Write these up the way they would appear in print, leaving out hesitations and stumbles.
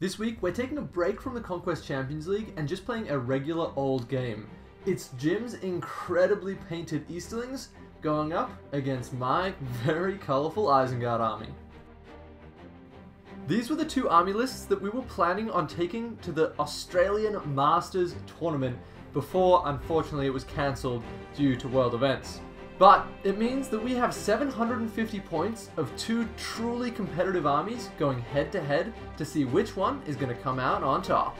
This week, we're taking a break from the Conquest Champions League and just playing a regular old game. It's Jim's incredibly painted Easterlings going up against my very colourful Isengard army. These were the two army lists that we were planning on taking to the Australian Masters Tournament before, unfortunately, it was cancelled due to world events. But it means that we have 750 points of two truly competitive armies going head-to-head to see which one is going to come out on top.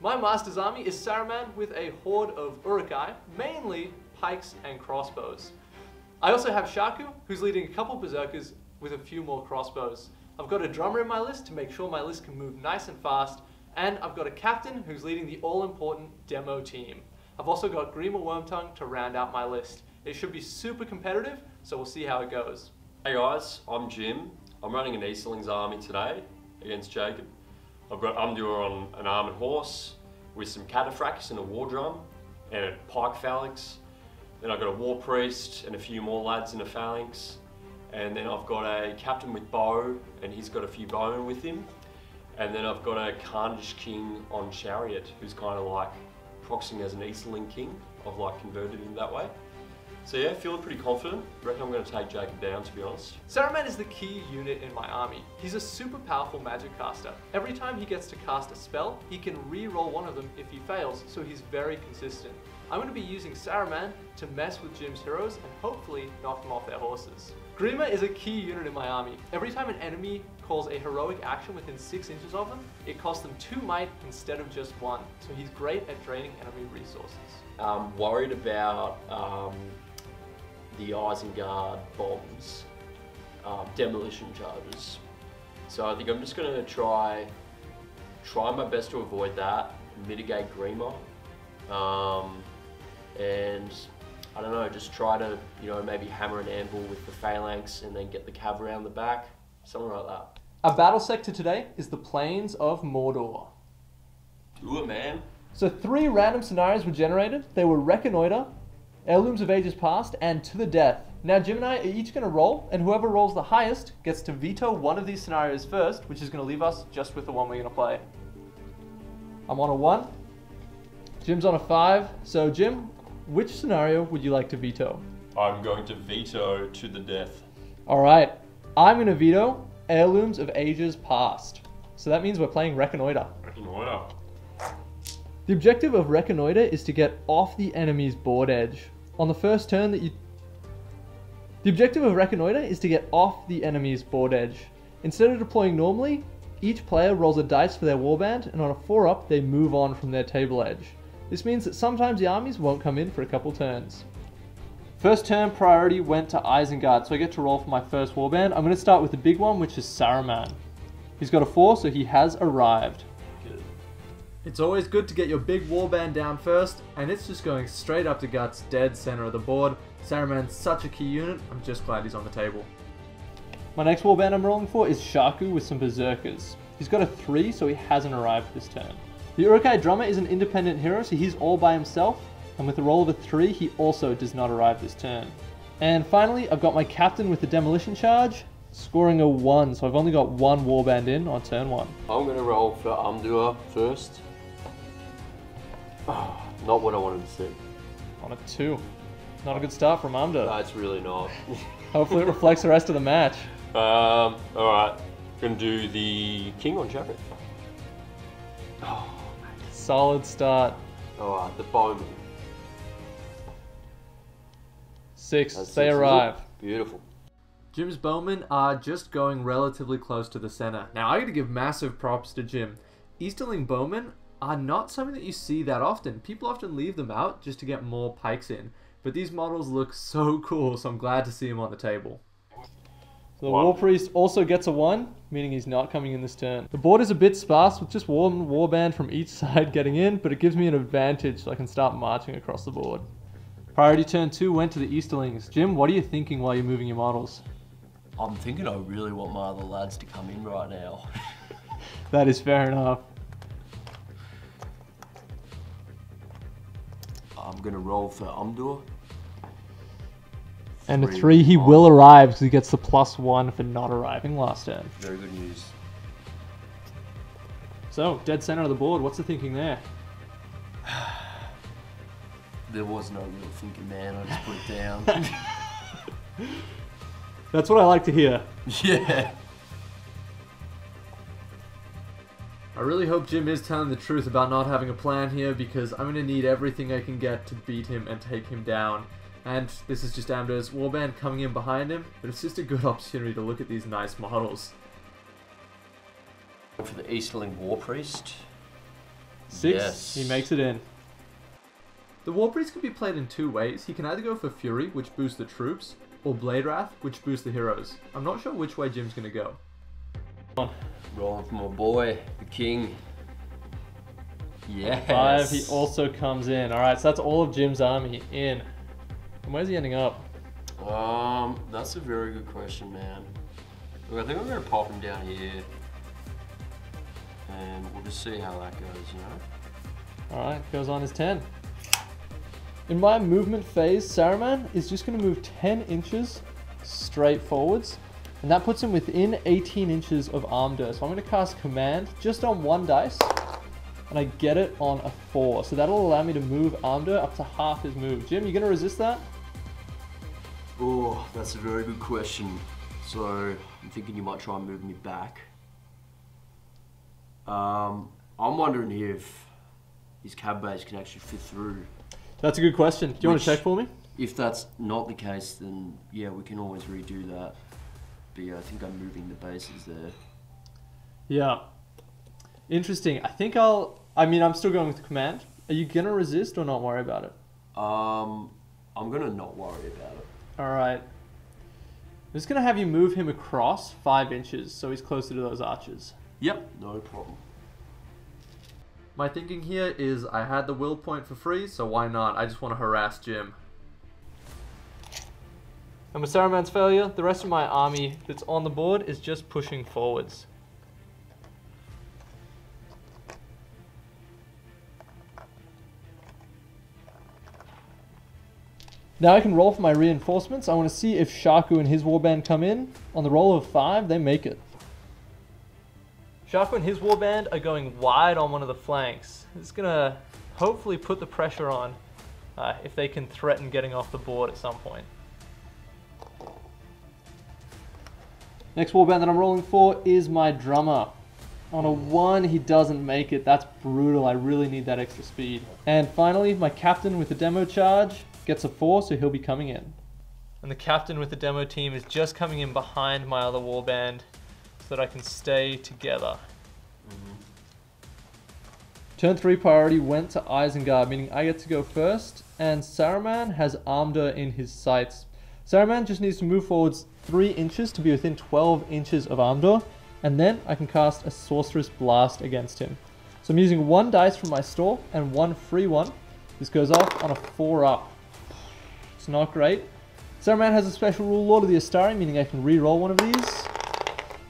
My Master's army is Saruman with a horde of Uruk-hai, mainly pikes and crossbows. I also have Shaku, who's leading a couple Berserkers with a few more crossbows. I've got a drummer in my list to make sure my list can move nice and fast, and I've got a captain who's leading the all-important demo team. I've also got Grima Wormtongue to round out my list. It should be super competitive, so we'll see how it goes. Hey guys, I'm Jim. I'm running an Easterlings army today against Jacob. I've got Amdûr on an armoured horse with some cataphracts and a war drum and a pike phalanx. Then I've got a war priest and a few more lads in a phalanx. And then I've got a captain with bow and he's got a few bowmen with him. And then I've got a Khandish King on chariot who's kind of like proxying as an Easterling King. I've like converted him that way. So yeah, feeling pretty confident. I reckon I'm going to take Jacob down, to be honest. Saruman is the key unit in my army. He's a super powerful magic caster. Every time he gets to cast a spell, he can re-roll one of them if he fails, so he's very consistent. I'm going to be using Saruman to mess with Jim's heroes and hopefully knock them off their horses. Grima is a key unit in my army. Every time an enemy calls a heroic action within 6 inches of them, it costs them 2 might instead of just 1. So he's great at draining enemy resources. I'm worried about the Isengard bombs, demolition charges. So I think I'm just going to try my best to avoid that, mitigate Grima. And I don't know, just try to, you know, maybe hammer an anvil with the phalanx and then get the cav around the back, something like that. Our battle sector today is the Plains of Mordor. Do it, man. So 3 random scenarios were generated. They were Reconnoiter, Heirlooms of Ages Past, and To the Death. Now Jim and I are each going to roll, and whoever rolls the highest gets to veto one of these scenarios first, which is going to leave us just with the one we're going to play. I'm on a 1. Jim's on a 5. So Jim, which scenario would you like to veto? I'm going to veto To the Death. All right. I'm going to veto Heirlooms of Ages Past. So that means we're playing Reconnoiter. Reconnoiter. The objective of Reconnoiter is to get off the enemy's board edge. Instead of deploying normally, each player rolls a dice for their warband, and on a 4-up, they move on from their table edge. This means that sometimes the armies won't come in for a couple turns. First turn priority went to Isengard, so I get to roll for my first warband. I'm going to start with the big one, which is Saruman. He's got a 4, so he has arrived. It's always good to get your big warband down first, and it's just going straight up to Guts, dead center of the board. Saruman's such a key unit, I'm just glad he's on the table. My next warband I'm rolling for is Sharku with some Berserkers. He's got a 3, so he hasn't arrived this turn. The Uruk-hai drummer is an independent hero, so he's all by himself, and with a roll of a 3, he also does not arrive this turn. And finally, I've got my captain with the demolition charge, scoring a 1, so I've only got 1 warband in on turn 1. I'm going to roll for Amdûr first. Oh, not what I wanted to see. On a 2. Not a good start from Amdûr. No, it's really not. Hopefully it reflects the rest of the match. Alright. Gonna do the king on chariot. Oh, mate. Solid start. Alright, the bowman. 6, they arrive. Beautiful. Jim's bowmen are just going relatively close to the center. Now, I gotta give massive props to Jim. Easterling bowmen are not something that you see that often. People often leave them out just to get more pikes in. But these models look so cool, so I'm glad to see them on the table. So the War Priest also gets a 1, meaning he's not coming in this turn. The board is a bit sparse with just one warband from each side getting in, but it gives me an advantage so I can start marching across the board. Priority turn 2 went to the Easterlings. Jim, what are you thinking while you're moving your models? I'm thinking I really want my other lads to come in right now. That is fair enough. I'm going to roll for Amdûr. And a 3, he will arrive because he gets the +1 for not arriving last turn. Very good news. So, dead center of the board, what's the thinking there? There was no real thinking, man. I just put it down. That's what I like to hear. Yeah. I really hope Jim is telling the truth about not having a plan here, because I'm going to need everything I can get to beat him and take him down. And this is just Amdûr's warband coming in behind him, but it's just a good opportunity to look at these nice models. For the Easterling War Priest. 6, yes. He makes it in. The War Priest can be played in two ways. He can either go for Fury, which boosts the troops, or Blade Wrath, which boosts the heroes. I'm not sure which way Jim's going to go. On. Rolling for my boy, the king. Yes. 5, he also comes in. Alright, so that's all of Jim's army in. And where's he ending up? That's a very good question, man. I think I'm going to pop him down here. And we'll just see how that goes, you know? Alright, goes on his 10. In my movement phase, Saruman is just going to move 10 inches straight forwards. And that puts him within 18 inches of Amdûr. So I'm going to cast Command just on one dice. And I get it on a 4. So that'll allow me to move Amdûr up to half his move. Jim, you going to resist that? Oh, that's a very good question. So I'm thinking you might try and move me back. I'm wondering if his cab base can actually fit through. That's a good question. Do you want to check for me? If that's not the case, then yeah, we can always redo that. But yeah, I think I'm moving the bases there. Yeah. Interesting. I think I'm still going with Command. Are you going to resist or not worry about it? I'm going to not worry about it. All right. I'm just going to have you move him across 5 inches so he's closer to those archers. Yep, no problem. My thinking here is I had the will point for free, so why not? I just want to harass Jim. And with Saruman's failure, the rest of my army that's on the board is just pushing forwards. Now I can roll for my reinforcements. I want to see if Sharku and his warband come in. On the roll of 5, they make it. Shaku and his warband are going wide on one of the flanks. It's going to hopefully put the pressure on if they can threaten getting off the board at some point. Next warband that I'm rolling for is my drummer. On a 1, he doesn't make it. That's brutal. I really need that extra speed. And finally, my captain with the demo charge gets a 4, so he'll be coming in. And the captain with the demo team is just coming in behind my other warband, that I can stay together. Mm-hmm. Turn 3 priority went to Isengard, meaning I get to go first, and Saruman has Amdûr in his sights. Saruman just needs to move forwards 3 inches to be within 12 inches of Amdûr, and then I can cast a Sorcerous Blast against him. So I'm using 1 dice from my store, and 1 free one. This goes off on a 4-up. It's not great. Saruman has a special rule, Lord of the Astari, meaning I can re-roll one of these.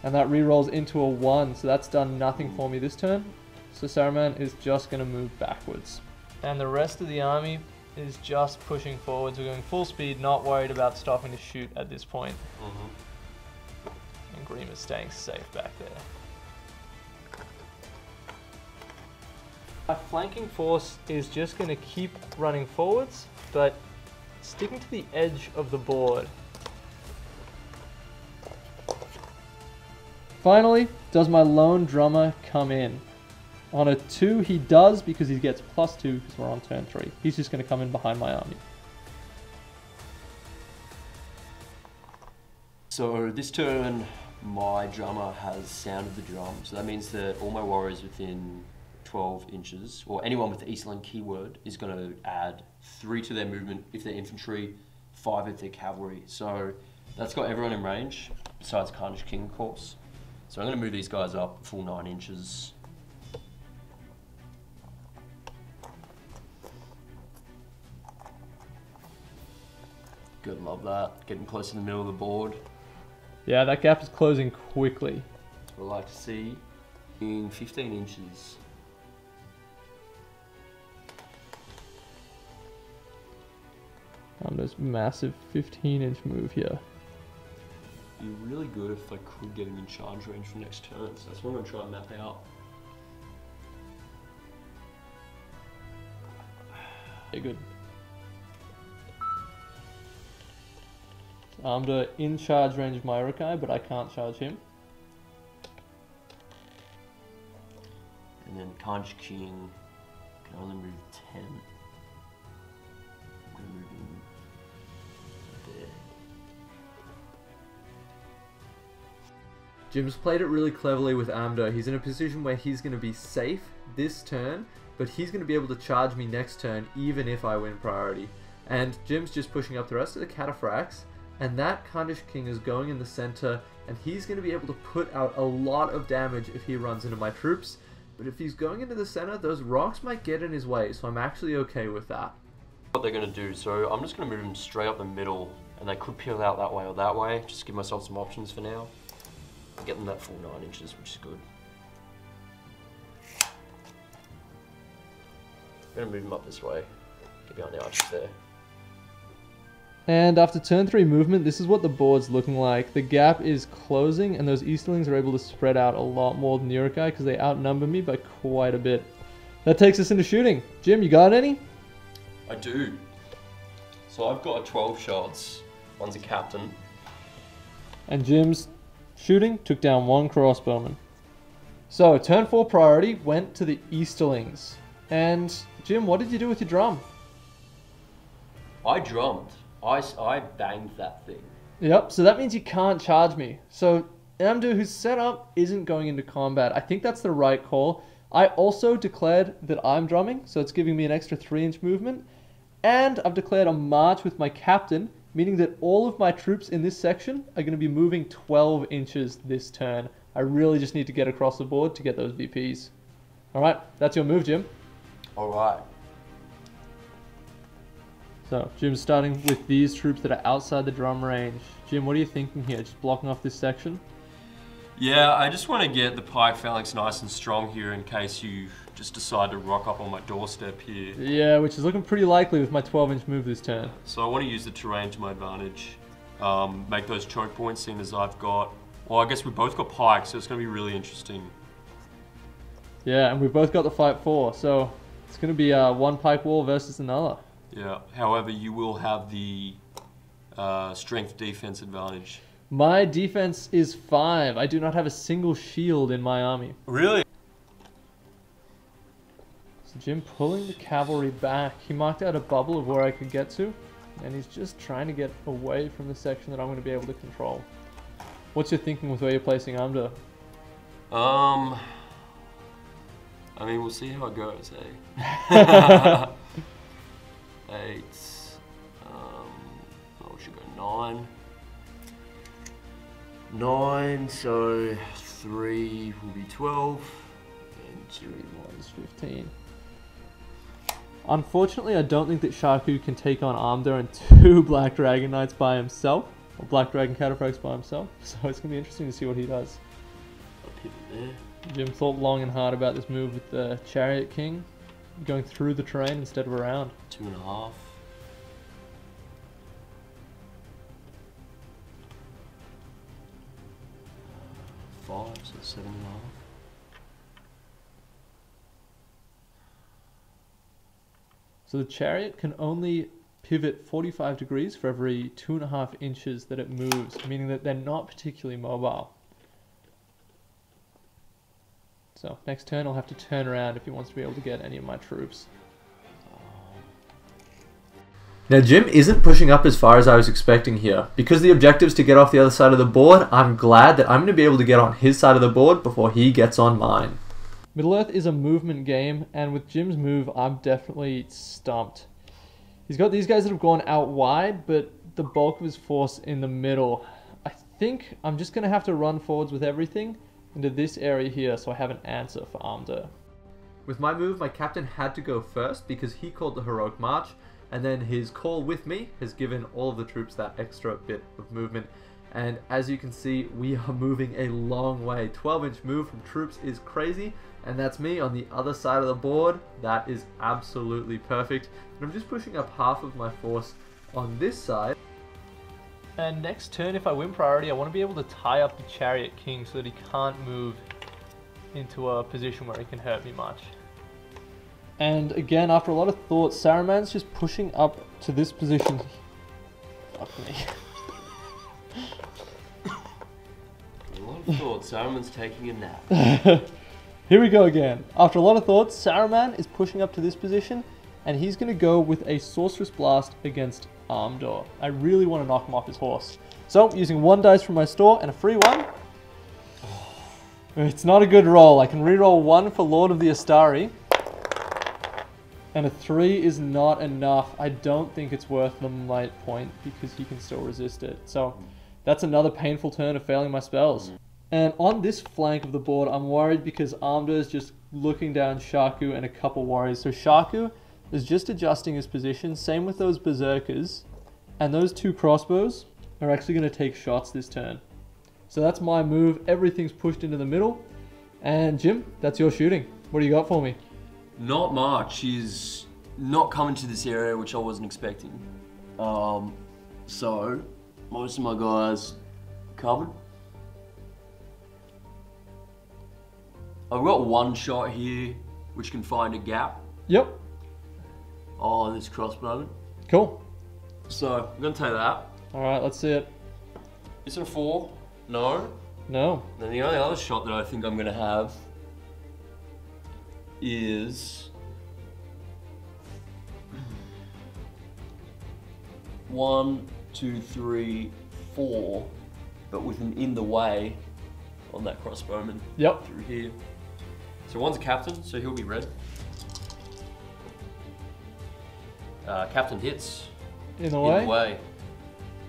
And that re-rolls into a 1, so that's done nothing for me this turn. So Saruman is just going to move backwards. And the rest of the army is just pushing forwards. We're going full speed, not worried about stopping to shoot at this point. Mm-hmm. And Grima's staying safe back there. Our flanking force is just going to keep running forwards, but sticking to the edge of the board. Finally, does my lone drummer come in? On a 2, he does, because he gets +2 because we're on turn 3. He's just going to come in behind my army. So this turn, my drummer has sounded the drum. So that means that all my warriors within 12 inches, or anyone with the Easterling keyword, is going to add 3 to their movement if they're infantry, 5 if they're cavalry. So that's got everyone in range, besides Khandish King, of course. So I'm going to move these guys up full 9 inches. Good, love that. Getting close to the middle of the board. Yeah, that gap is closing quickly. That's what I like to see in 15 inches. This massive 15-inch move here. Be really good if I could get him in charge range for next turn, so that's what I'm going to try and map out. They're good. Amdûr in charge range of my Uruk-hai, but I can't charge him. And then Khandish King can only move 10. I'm going to move him there. Jim's played it really cleverly with Amdûr. He's in a position where he's going to be safe this turn, but he's going to be able to charge me next turn even if I win priority. And Jim's just pushing up the rest of the cataphracts, and that Khandish King is going in the center, and he's going to be able to put out a lot of damage if he runs into my troops. But if he's going into the center, those rocks might get in his way, so I'm actually okay with that. What they're going to do, so I'm just going to move him straight up the middle, and they could peel out that way or that way. Just give myself some options for now. Get them that full 9 inches, which is good. I'm going to move him up this way. Get behind the archers there. And after turn 3 movement, this is what the board's looking like. The gap is closing, and those Easterlings are able to spread out a lot more than the Uruk-hai because they outnumber me by quite a bit. That takes us into shooting. Jim, you got any? I do. So I've got a 12 shots. One's a captain. And Jim's shooting took down one crossbowman. So turn 4 priority went to the Easterlings. And Jim, what did you do with your drum? I drummed. I banged that thing. Yep, so that means you can't charge me. So Amdûr, who's set up, isn't going into combat. I think that's the right call. I also declared that I'm drumming, so it's giving me an extra 3-inch movement. And I've declared a march with my captain, meaning that all of my troops in this section are going to be moving 12 inches this turn. I really just need to get across the board to get those VPs. All right, that's your move, Jim. All right. So, Jim's starting with these troops that are outside the drum range. Jim, what are you thinking here? Just blocking off this section? Yeah, I just want to get the pike phalanx nice and strong here in case you just decide to rock up on my doorstep here. Yeah, which is looking pretty likely with my 12-inch move this turn. So I want to use the terrain to my advantage. Make those choke points, seeing as I've got... Well, I guess we both got pikes, so it's going to be really interesting. Yeah, and we've both got the fight 4, so it's going to be one pike wall versus another. Yeah, however, you will have the strength defense advantage. My defense is 5. I do not have a single shield in my army. Really? So Jim pulling the cavalry back. He marked out a bubble of where I could get to, and he's just trying to get away from the section that I'm going to be able to control. What's your thinking with where you're placing Amdûr? I mean, we'll see how it goes, eh? 8, oh, we should go 9. 9, so 3 will be 12, and 2 minus 15. Unfortunately, I don't think that Sharku can take on Amdûr and 2 Black Dragon Knights by himself, or Black Dragon Cataphracts by himself, so it's going to be interesting to see what he does. I'll pivot there. Jim thought long and hard about this move with the Chariot King. Going through the terrain instead of around. 2.5. Five, so 7.5. So the chariot can only pivot 45 degrees for every 2.5 inches that it moves, meaning that they're not particularly mobile. So next turn I'll have to turn around if he wants to be able to get any of my troops. Now Jim isn't pushing up as far as I was expecting here. Because the objective's to get off the other side of the board, I'm glad that I'm going to be able to get on his side of the board before he gets on mine. Middle-earth is a movement game, and with Jim's move I'm definitely stumped. He's got these guys that have gone out wide, but the bulk of his force in the middle. I think I'm just going to have to run forwards with everything into this area here, so I have an answer for Amdûr. With my move, my captain had to go first because he called the heroic march, and then his call with me has given all of the troops that extra bit of movement. And as you can see, we are moving a long way. 12-inch move from troops is crazy, and that's me on the other side of the board. That is absolutely perfect. And I'm just pushing up half of my force on this side. And next turn, if I win priority, I want to be able to tie up the Chariot King so that he can't move into a position where he can hurt me much. And again, after a lot of thought, Saruman's just pushing up to this position. Fuck me. A lot of thought, Saruman's taking a nap. Here we go again. After a lot of thought, Saruman is pushing up to this position, and he's going to go with a Sorcerous Blast against Amdûr. I really want to knock him off his horse. So, using one dice from my store and a free one. It's not a good roll. I can reroll one for Lord of the Astari. And a 3 is not enough. I don't think it's worth the might point because he can still resist it. So that's another painful turn of failing my spells. And on this flank of the board, I'm worried because Amdûr is just looking down Sharku and a couple warriors. So Sharku is just adjusting his position. Same with those berserkers. And those two crossbows are actually going to take shots this turn. So that's my move. Everything's pushed into the middle. And Jim, that's your shooting. What do you got for me? Not much. He's not coming to this area, which I wasn't expecting. So most of my guys covered. I've got one shot here, which can find a gap. Yep. Oh, this crossbow. Cool. So I'm gonna take that. All right, let's see it. Is it a 4? No. No. Then the only other shot that I think I'm gonna have is one, two, three, 4, but with an in the way on that crossbowman. Yep. Through here. So one's a captain, so he'll be red. Captain hits. In the way. In the way.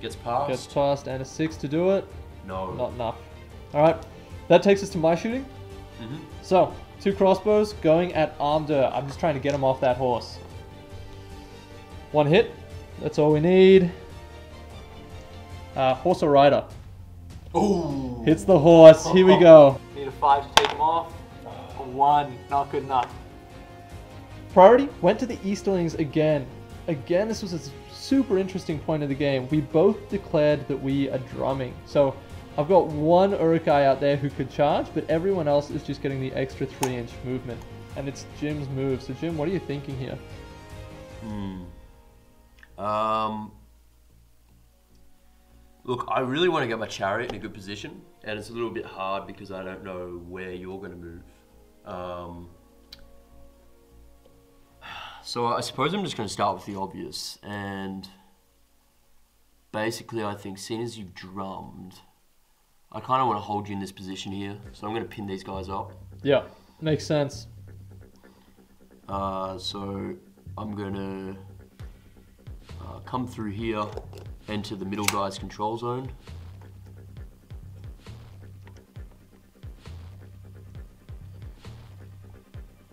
Gets past. Gets past and a 6 to do it. No. Not enough. All right. That takes us to my shooting. Mm-hmm. So. Two crossbows going at Amdûr. I'm just trying to get him off that horse. One hit. That's all we need. Horse or rider? Ooh. Hits the horse. Here we go. Need a 5 to take him off. A 1. Not good enough. Priority went to the Easterlings again. Again, this was a super interesting point of the game. We both declared that we are drumming. So I've got one Uruk-hai out there who could charge, but everyone else is just getting the extra 3-inch movement. And it's Jim's move. So Jim, what are you thinking here? Look, I really want to get my chariot in a good position, and it's a little bit hard because I don't know where you're going to move. So I suppose I'm just going to start with the obvious. And basically I think, seeing as you've drummed, I kind of want to hold you in this position here, so I'm going to pin these guys up. Yeah, makes sense. So I'm going to come through here, enter the middle guy's control zone.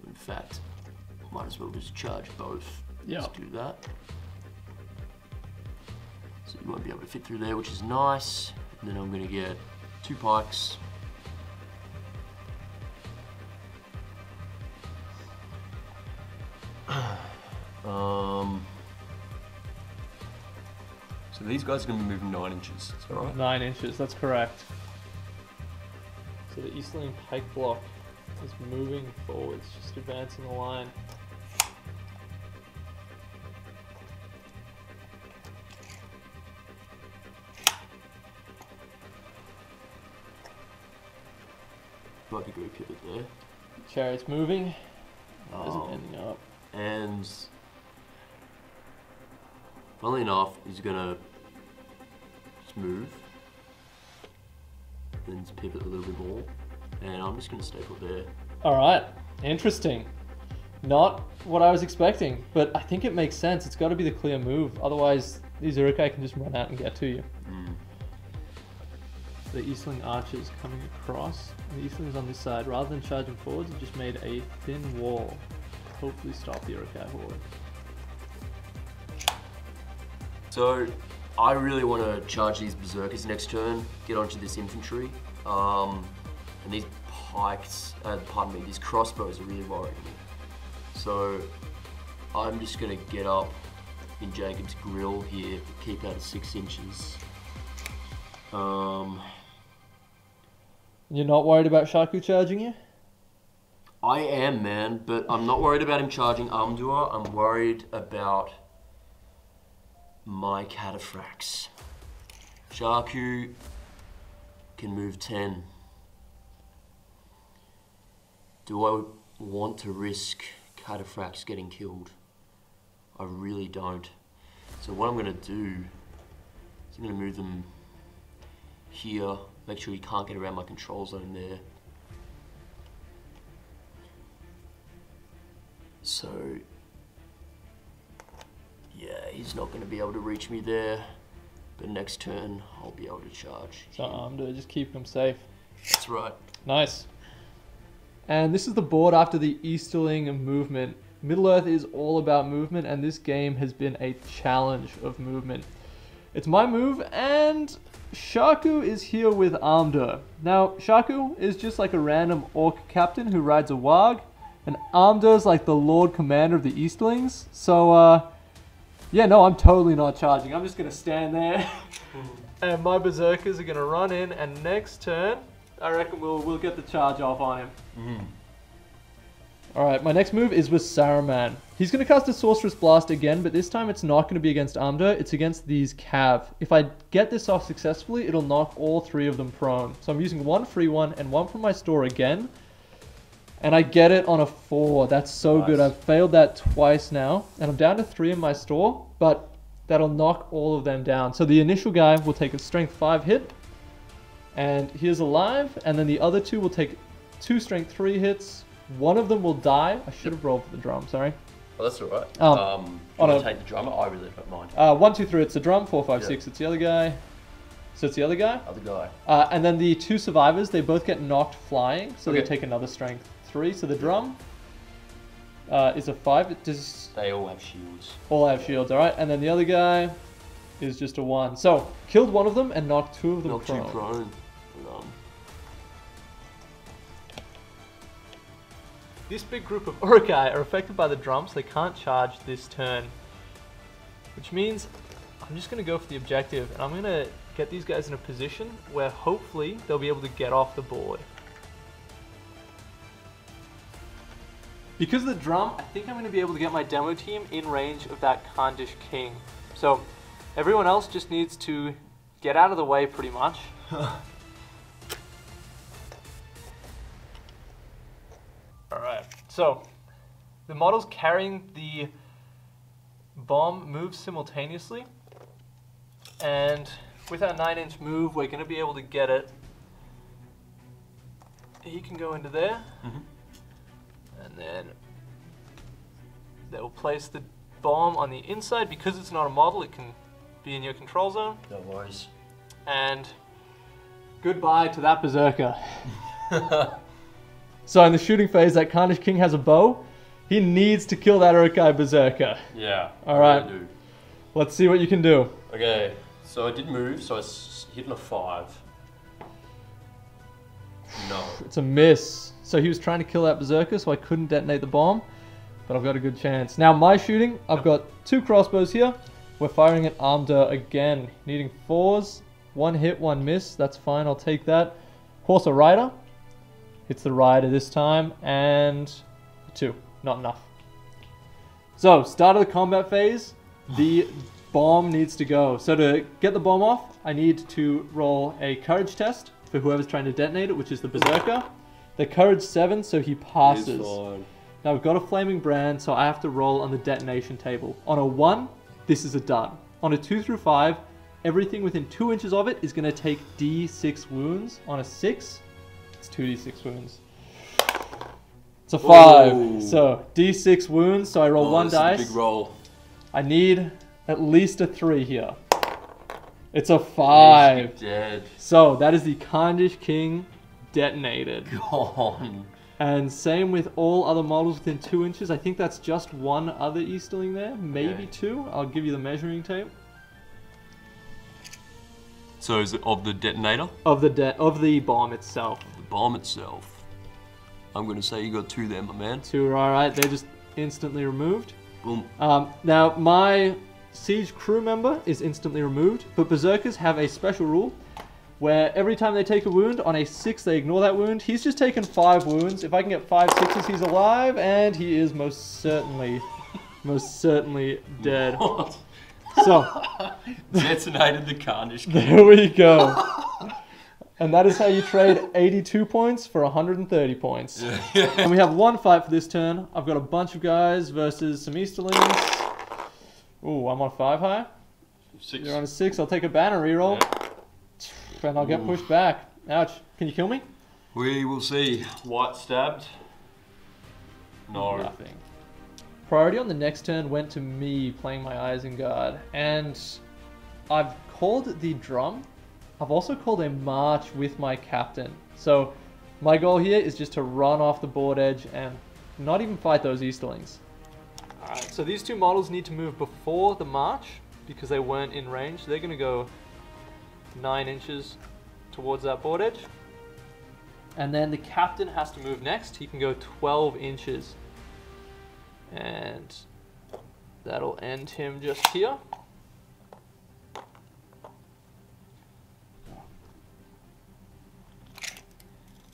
In fact, might as well just charge both. Yeah. Let's do that. So you won't be able to fit through there, which is nice. And then I'm going to get 2 pikes. So these guys are going to be moving 9 inches, is that right? 9 inches, that's correct. So the Easterling pike block is moving forwards, just advancing the line. Might be good to pivot there. Chariot's moving. Isn't ending up. And funnily enough, he's gonna just move. Then just pivot a little bit more. And I'm just gonna staple there. Alright. Interesting. Not what I was expecting, but I think it makes sense. It's gotta be the clear move. Otherwise these Uruk-hai can just run out and get to you. The Eastling archers coming across. The Eastlings on this side, rather than charging forwards, have just made a thin wall. Hopefully stop the Uruk-hai horde. So, I really want to charge these berserkers next turn, get onto this infantry. And these pikes, pardon me, these crossbows are really worrying me. So, I'm just going to get up in Jacob's grill here, keep out of 6 inches. You're not worried about Shaku charging you? I am, man, but I'm not worried about him charging Amdûr. I'm worried about my Cataphracts. Sharku can move 10. Do I want to risk Cataphracts getting killed? I really don't. So what I'm gonna do is I'm gonna move them here, make sure you can't get around my control zone there. So, yeah, he's not gonna be able to reach me there, but next turn I'll be able to charge. So Amdûr, just keep him safe. That's right. Nice. And this is the board after the Easterling movement. Middle-earth is all about movement, and this game has been a challenge of movement. It's my move, and Shaku is here with Amdûr. Now, Shaku is just like a random orc captain who rides a warg, and Amdûr is like the Lord Commander of the Easterlings. So, yeah, no, I'm totally not charging. I'm just going to stand there, and my Berserkers are going to run in, and next turn, I reckon we'll get the charge off on him. Mm. Alright, my next move is with Saruman. He's going to cast a Sorcerous Blast again, but this time it's not going to be against Amdûr, it's against these Cav. If I get this off successfully, it'll knock all three of them prone. So I'm using one free one and one from my store again. And I get it on a 4. That's so nice. Good. I've failed that twice now. And I'm down to 3 in my store, but that'll knock all of them down. So the initial guy will take a strength 5 hit, and he is alive, and then the other two will take 2 strength 3 hits. One of them will die. I should have rolled for the drum, sorry. Well, that's alright. I take the drummer? I really don't mind. 1, 2, 3, it's the drum. 4, 5, 6, it's the other guy. So it's the other guy? Other guy. And then the two survivors, they both get knocked flying, so they take another strength 3. So the drum is a 5. It just... They all have shields. All have shields, alright. And then the other guy is just a 1. So, killed one of them and knocked two of them prone. Knocked two prone. This big group of Uruk-hai are affected by the drum, so they can't charge this turn. Which means I'm just going to go for the objective, and I'm going to get these guys in a position where hopefully they'll be able to get off the board. Because of the drum, I think I'm going to be able to get my demo team in range of that Khandish King. So everyone else just needs to get out of the way pretty much. Alright, so the models carrying the bomb move simultaneously, and with our 9-inch move we're going to be able to get it. He can go into there, and then they'll place the bomb on the inside. Because it's not a model, it can be in your control zone. No worries. And goodbye to that Berserker. So in the shooting phase, that Carnage King has a bow. He needs to kill that Uruk-hai Berserker. Yeah. All right. Really do. Let's see what you can do. Okay. So I did move. So I hit on a 5. No. It's a miss. So he was trying to kill that Berserker, so I couldn't detonate the bomb, but I've got a good chance. Now my shooting. I've got 2 crossbows here. We're firing at Amdûr again, needing 4s. 1 hit, 1 miss. That's fine. I'll take that. Horse or rider. Hits the rider this time, and 2. Not enough. So, start of the combat phase, the bomb needs to go. So to get the bomb off, I need to roll a courage test for whoever's trying to detonate it, which is the Berserker. The courage 7, so he passes. Now we've got a flaming brand, so I have to roll on the detonation table. On a 1, this is a dud. On a 2 through 5, everything within 2 inches of it is going to take D6 wounds. On a 6, 2d6 wounds. It's a 5. Ooh. So d6 wounds. So I roll 1 dice. Big roll. I need at least a 3 here. It's a 5. Dead. So that is the Khandish King detonated. Gone. And same with all other models within 2 inches. I think that's just 1 other Easterling there, maybe 2. I'll give you the measuring tape. So is it of the detonator? Of the bomb itself. Of the bomb itself. I'm going to say you got 2 there, my man. 2 are alright. They're just instantly removed. Boom. Now, my siege crew member is instantly removed, but Berserkers have a special rule. where every time they take a wound, on a 6 they ignore that wound. He's just taken 5 wounds. If I can get 5 6s, he's alive, and he is most certainly dead. What? So detonated the Carnage King. There we go. And that is how you trade 82 points for 130 points. Yeah. And we have one fight for this turn. I've got a bunch of guys versus some Easterlings. Ooh, I'm on 5 high. 6. You're on a 6. I'll take a banner reroll. Yeah. And I'll get pushed back. Ouch. Can you kill me? We will see. White stabbed. No. Nothing. Priority on the next turn went to me playing my Isengard. And I've called the drum. I've also called a march with my captain. So my goal here is just to run off the board edge and not even fight those Easterlings. Alright, so these two models need to move before the march because they weren't in range. They're going to go 9 inches towards that board edge. And then the captain has to move next. He can go 12 inches. And that'll end him just here.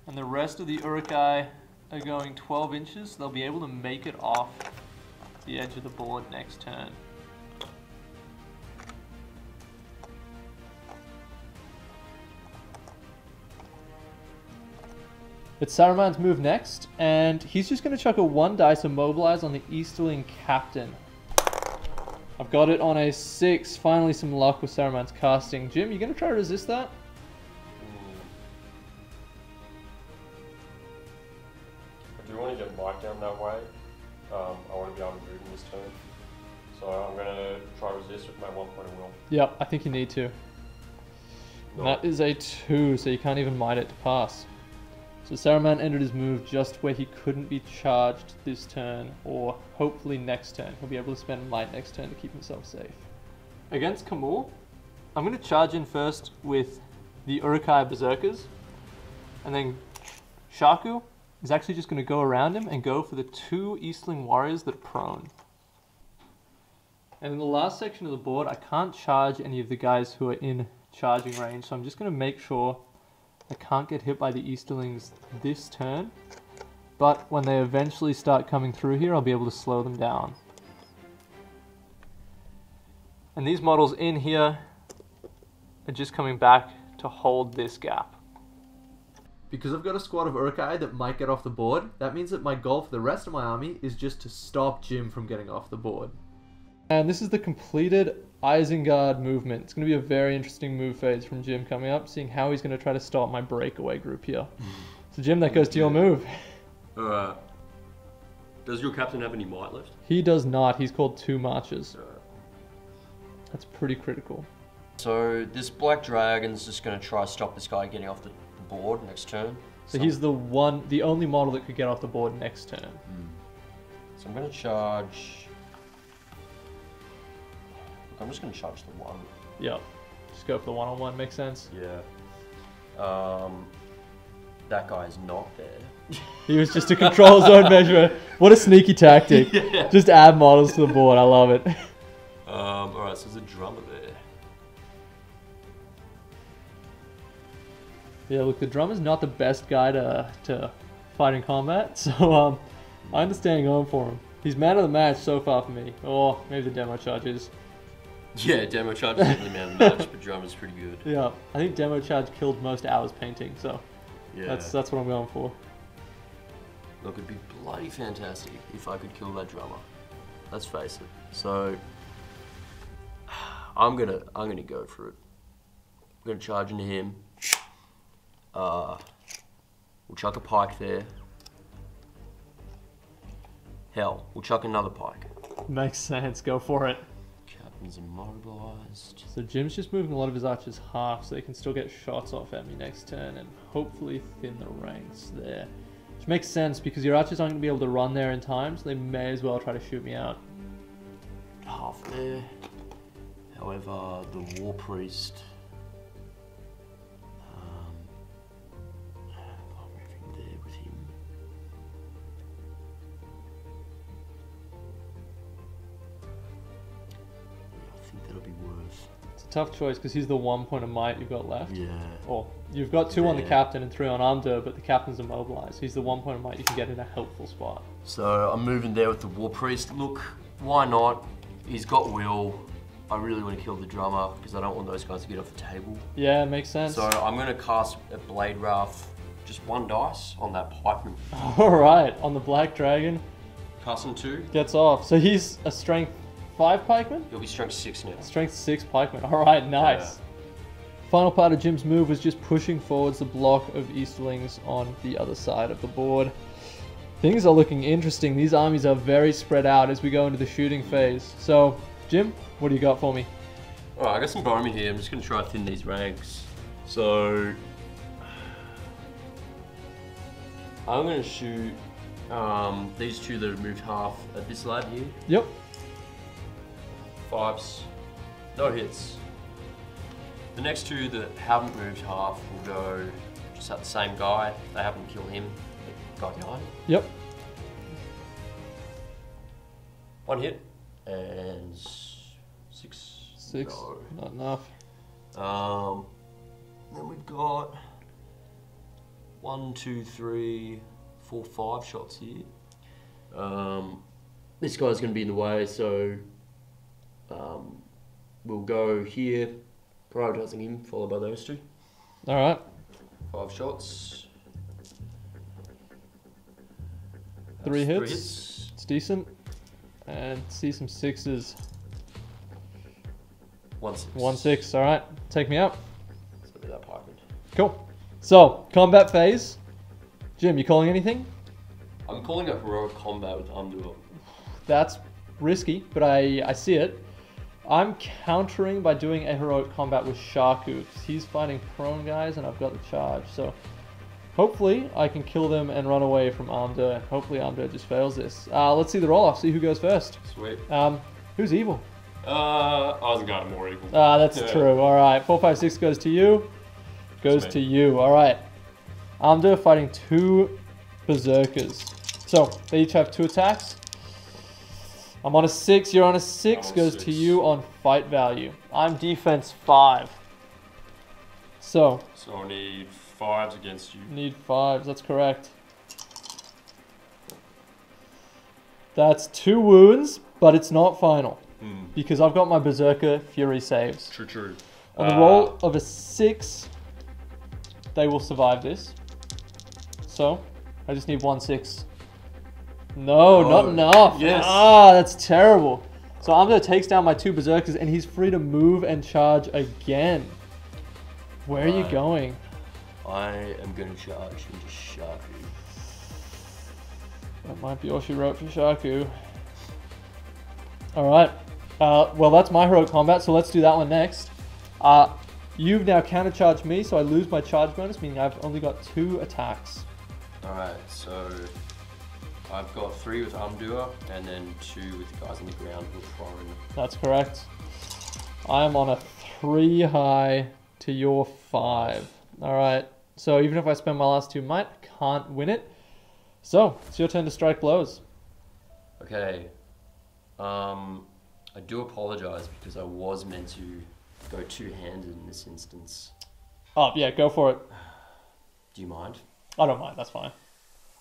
And the rest of the Uruk-hai are going 12 inches. They'll be able to make it off the edge of the board next turn. It's Saruman's move next, and he's just going to chuck a 1 dice immobilize on the Easterling captain. I've got it on a 6. Finally some luck with Saruman's casting. Jim, you going to try to resist that? Down that way. I want to be able to move in this turn. So I'm going to try resist with my 1 point of will. Yep, I think you need to. No. That is a 2, so you can't even mind it to pass. So Saruman ended his move just where he couldn't be charged this turn, or hopefully next turn. He'll be able to spend might next turn to keep himself safe. Against Kamul, I'm going to charge in first with the Uruk-hai Berserkers, and then Shaku is actually just going to go around him and go for the 2 Eastling warriors that are prone. And in the last section of the board, I can't charge any of the guys who are in charging range, so I'm just going to make sure I can't get hit by the Easterlings this turn. But when they eventually start coming through here, I'll be able to slow them down. And these models in here are just coming back to hold this gap. Because I've got a squad of Uruk-hai that might get off the board, that means that my goal for the rest of my army is just to stop Jim from getting off the board. And this is the completed Isengard movement. It's going to be a very interesting move phase from Jim coming up, seeing how he's going to try to stop my breakaway group here. So Jim, that goes to your move. Alright. Does your captain have any might left? He does not. He's called 2 marches. That's pretty critical. So this black dragon's just going to try to stop this guy getting off the board next turn. So he's the only model that could get off the board next turn. So I'm going to charge. I'm just going to charge the 1. Yeah, just go for the 1-on-1. Makes sense. Yeah. That guy is not there. He was just a control zone measure. What a sneaky tactic! Yeah. Just add models to the board. I love it. All right. So there's a drummer there. Yeah, look, the drummer's not the best guy to fight in combat, so I understand going for him. He's man of the match so far for me. Or maybe the demo charge is. Yeah, demo charge is definitely man of the match, but drummer's pretty good. Yeah, I think demo charge killed most hours painting, so yeah. That's what I'm going for. Look, it'd be bloody fantastic if I could kill that drummer. Let's face it. So I'm gonna go for it. I'm gonna charge into him. We'll chuck a pike there. Hell, we'll chuck another pike. Makes sense, go for it. Captain's immobilized. So Jim's just moving a lot of his archers half so they can still get shots off at me next turn and hopefully thin the ranks there. Which makes sense because your archers aren't going to be able to run there in time, so they may as well try to shoot me out. Half there. However, the war priest. Tough choice, because he's the 1 point of might you've got left. Yeah. Or you've got two on the captain and three on Amdûr, but the captain's immobilized. He's the 1 point of might you can get in a helpful spot. So I'm moving there with the War Priest. Look, why not? He's got will. I really want to kill the drummer because I don't want those guys to get off the table. Yeah, makes sense. So I'm going to cast a Blade Wrath, just one dice on that Pikeman. All right, on the Black Dragon. Cast him two. Gets off. So he's a strength 5 Pikeman? He'll be strength 6 now. Strength 6 Pikeman. All right, nice. Yeah. Final part of Jim's move was just pushing forwards the block of Easterlings on the other side of the board. Things are looking interesting. These armies are very spread out as we go into the shooting phase. So, Jim, what do you got for me? All right, I got some bowmen here. I'm just going to try to thin these ranks. So, I'm going to shoot these two that have moved half at this lad here. Yep. Fives. No hits. The next two that haven't moved half will go just at the same guy. They haven't killed him. Guy 9. Yep. One hit. And 6. 6. No. Not enough. Then we've got 1, 2, 3, 4, 5 shots here. This guy's going to be in the way, so we'll go here, prioritizing him, followed by those two. All right. 5 shots. That's 3 hits. It's decent. And see some 6s. 1 6. 1 6. All right, take me out. Let's look at that pocket. Cool. So combat phase. Jim, you calling anything? I'm calling a heroic combat with Amdûr. That's risky, but I see it. I'm countering by doing a heroic combat with Sharku. He's fighting prone guys, and I've got the charge. So hopefully I can kill them and run away from Amdûr. Hopefully Amdûr just fails this. Let's see the roll off. See who goes first. Sweet. Who's evil? Isengard more evil. Ah, that's true. All right, 4, 5, 6 goes to you. Goes to you. All right. Amdûr fighting 2 berserkers. So they each have 2 attacks. I'm on a 6, you're on a 6, goes to you on fight value. I'm defense 5. So I need 5s against you. Need 5s, that's correct. That's 2 wounds, but it's not final. Because I've got my Berserker Fury saves. True. On the roll of a 6, they will survive this. So, I just need 1 6. No, not enough. Yes. Ah, that's terrible. So Amdûr takes down my 2 berserkers and he's free to move and charge again. Where are you going? I am going to charge into Shaku. That might be all she wrote for Shaku. Alright. Well, that's my heroic combat, so let's do that one next. You've now countercharged me, so I lose my charge bonus, meaning I've only got 2 attacks. Alright, so I've got 3 with Amdûr and then 2 with the guys on the ground who are prone. That's correct. I am on a 3 high to your 5. All right. So even if I spend my last 2 might, I can't win it. So it's your turn to strike blows. Okay. I do apologize because I was meant to go two-handed in this instance. Oh yeah, go for it. Do you mind? I don't mind. That's fine.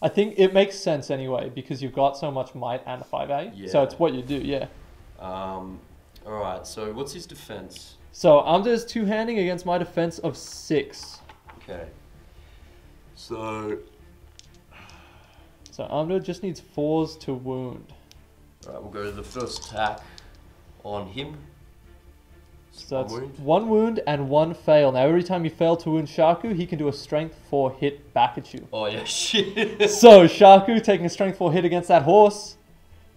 I think it makes sense anyway, because you've got so much might and a 5A, so it's what you do, Alright, so what's his defense? So Amdûr's two-handing against my defense of 6. Okay. So Amdûr just needs 4s to wound. Alright, we'll go to the first attack on him. So that's 1 wound and 1 fail. Now every time you fail to wound Sharku, he can do a strength 4 hit back at you. Oh yeah, shit. So Sharku taking a strength 4 hit against that horse.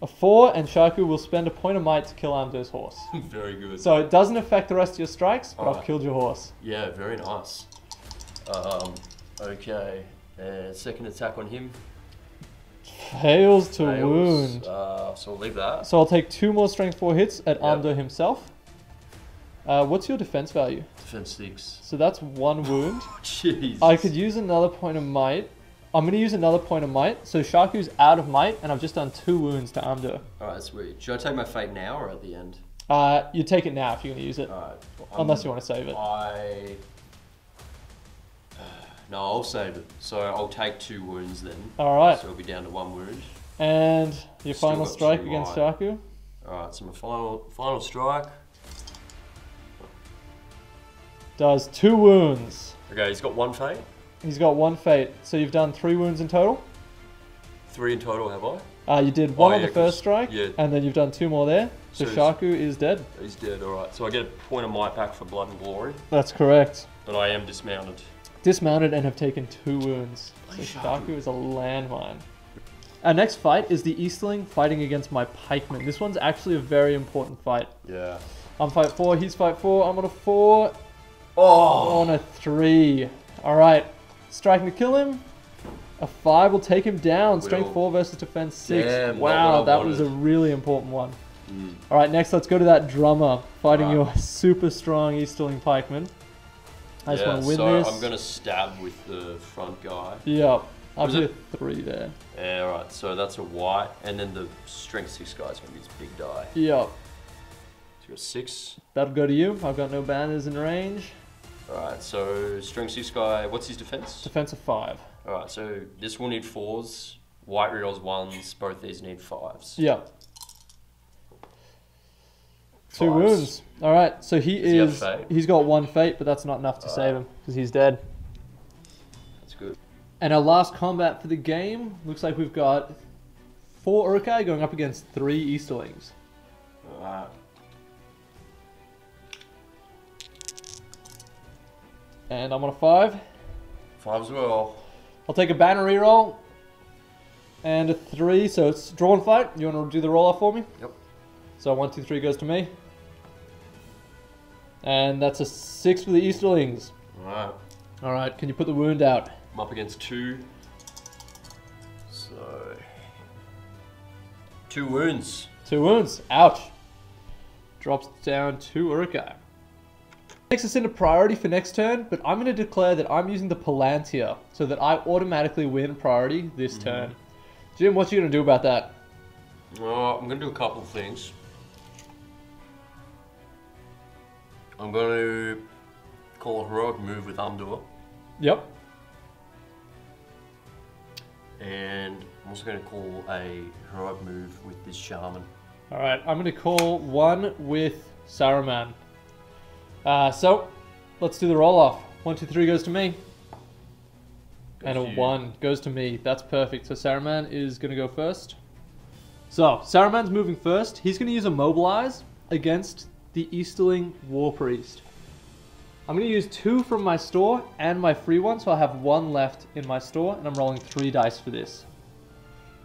A 4, and Sharku will spend a point of might to kill Amdûr's horse. Very good. So it doesn't affect the rest of your strikes, but I've killed your horse. Yeah, very nice. Okay. Second attack on him. Fails to wound. So we'll leave that. So I'll take 2 more strength 4 hits at Amdûr himself. What's your defense value? Defense 6. So that's 1 wound. Jeez. I could use another point of might. I'm going to use another point of might. So Sharku's out of might, and I've just done 2 wounds to Amdûr. Alright, sweet. Should I take my fate now or at the end? You take it now if you're going to use it. Unless you want to save it. No, I'll save it. So I'll take 2 wounds then. Alright. So it'll be down to 1 wound. And your final strike against Shaku? Alright, so my final strike. Does 2 wounds. Okay, he's got 1 fate? He's got 1 fate. So you've done 3 wounds in total? 3 in total, have I? You did 1 on the first strike, and then you've done 2 more there. So Sharku is dead. He's dead, alright. So I get a point of my pack for Blood and Glory. That's correct. But I am dismounted. Dismounted and have taken 2 wounds. So Sharku is a landmine. Our next fight is the Easterling fighting against my pikeman. This one's actually a very important fight. Yeah. I'm fight 4, he's fight 4, I'm on a 4. Oh! On a 3. Alright. Striking to kill him. A 5 will take him down. Strength 4 versus defense 6. Damn, wow, that was a really important one. Mm. Alright, next let's go to that drummer fighting your super strong Easterling pikeman. I just want to win this. I'm going to stab with the front guy. Yep. I'll do 3 there. Yeah, alright, so that's a white. And then the strength 6 guy's going to be his big die. Yep. He's got 6. That'll go to you. I've got no banners in range. Alright, so strength 6 guy, what's his defense? Defense of 5. Alright, so this will need 4s. White rerolls 1s. Both these need 5s. Yep. 2 wounds. All right, so he's got 1 fate, but that's not enough to save him because he's dead. That's good. And our last combat for the game looks like we've got 4 Uruk-hai going up against 3 Easterlings. All right. And I'm on a 5. 5 as well. I'll take a banner reroll and a 3, so it's draw and fight. You want to do the roll off for me? Yep. So 1, 2, 3 goes to me. And that's a 6 for the Easterlings. Alright. Alright, can you put the wound out? I'm up against 2. So... 2 wounds. 2 wounds, ouch. Drops down to Uruk-hai. Takes us into priority for next turn, but I'm going to declare that I'm using the Palantír so that I automatically win priority this turn. Jim, what are you going to do about that? I'm going to do a couple of things. I'm going to call a heroic move with Amdûr. Yep. And I'm also going to call a heroic move with this shaman. Alright, I'm going to call one with Saruman. So, let's do the roll off. 1, 2, 3 goes to me. And a 1 goes to me. That's perfect. So Saruman is going to go first. So, Saruman's moving first. He's going to use a mobilize against the Easterling War Priest. I'm going to use 2 from my store and my free one, so I have 1 left in my store, and I'm rolling 3 dice for this.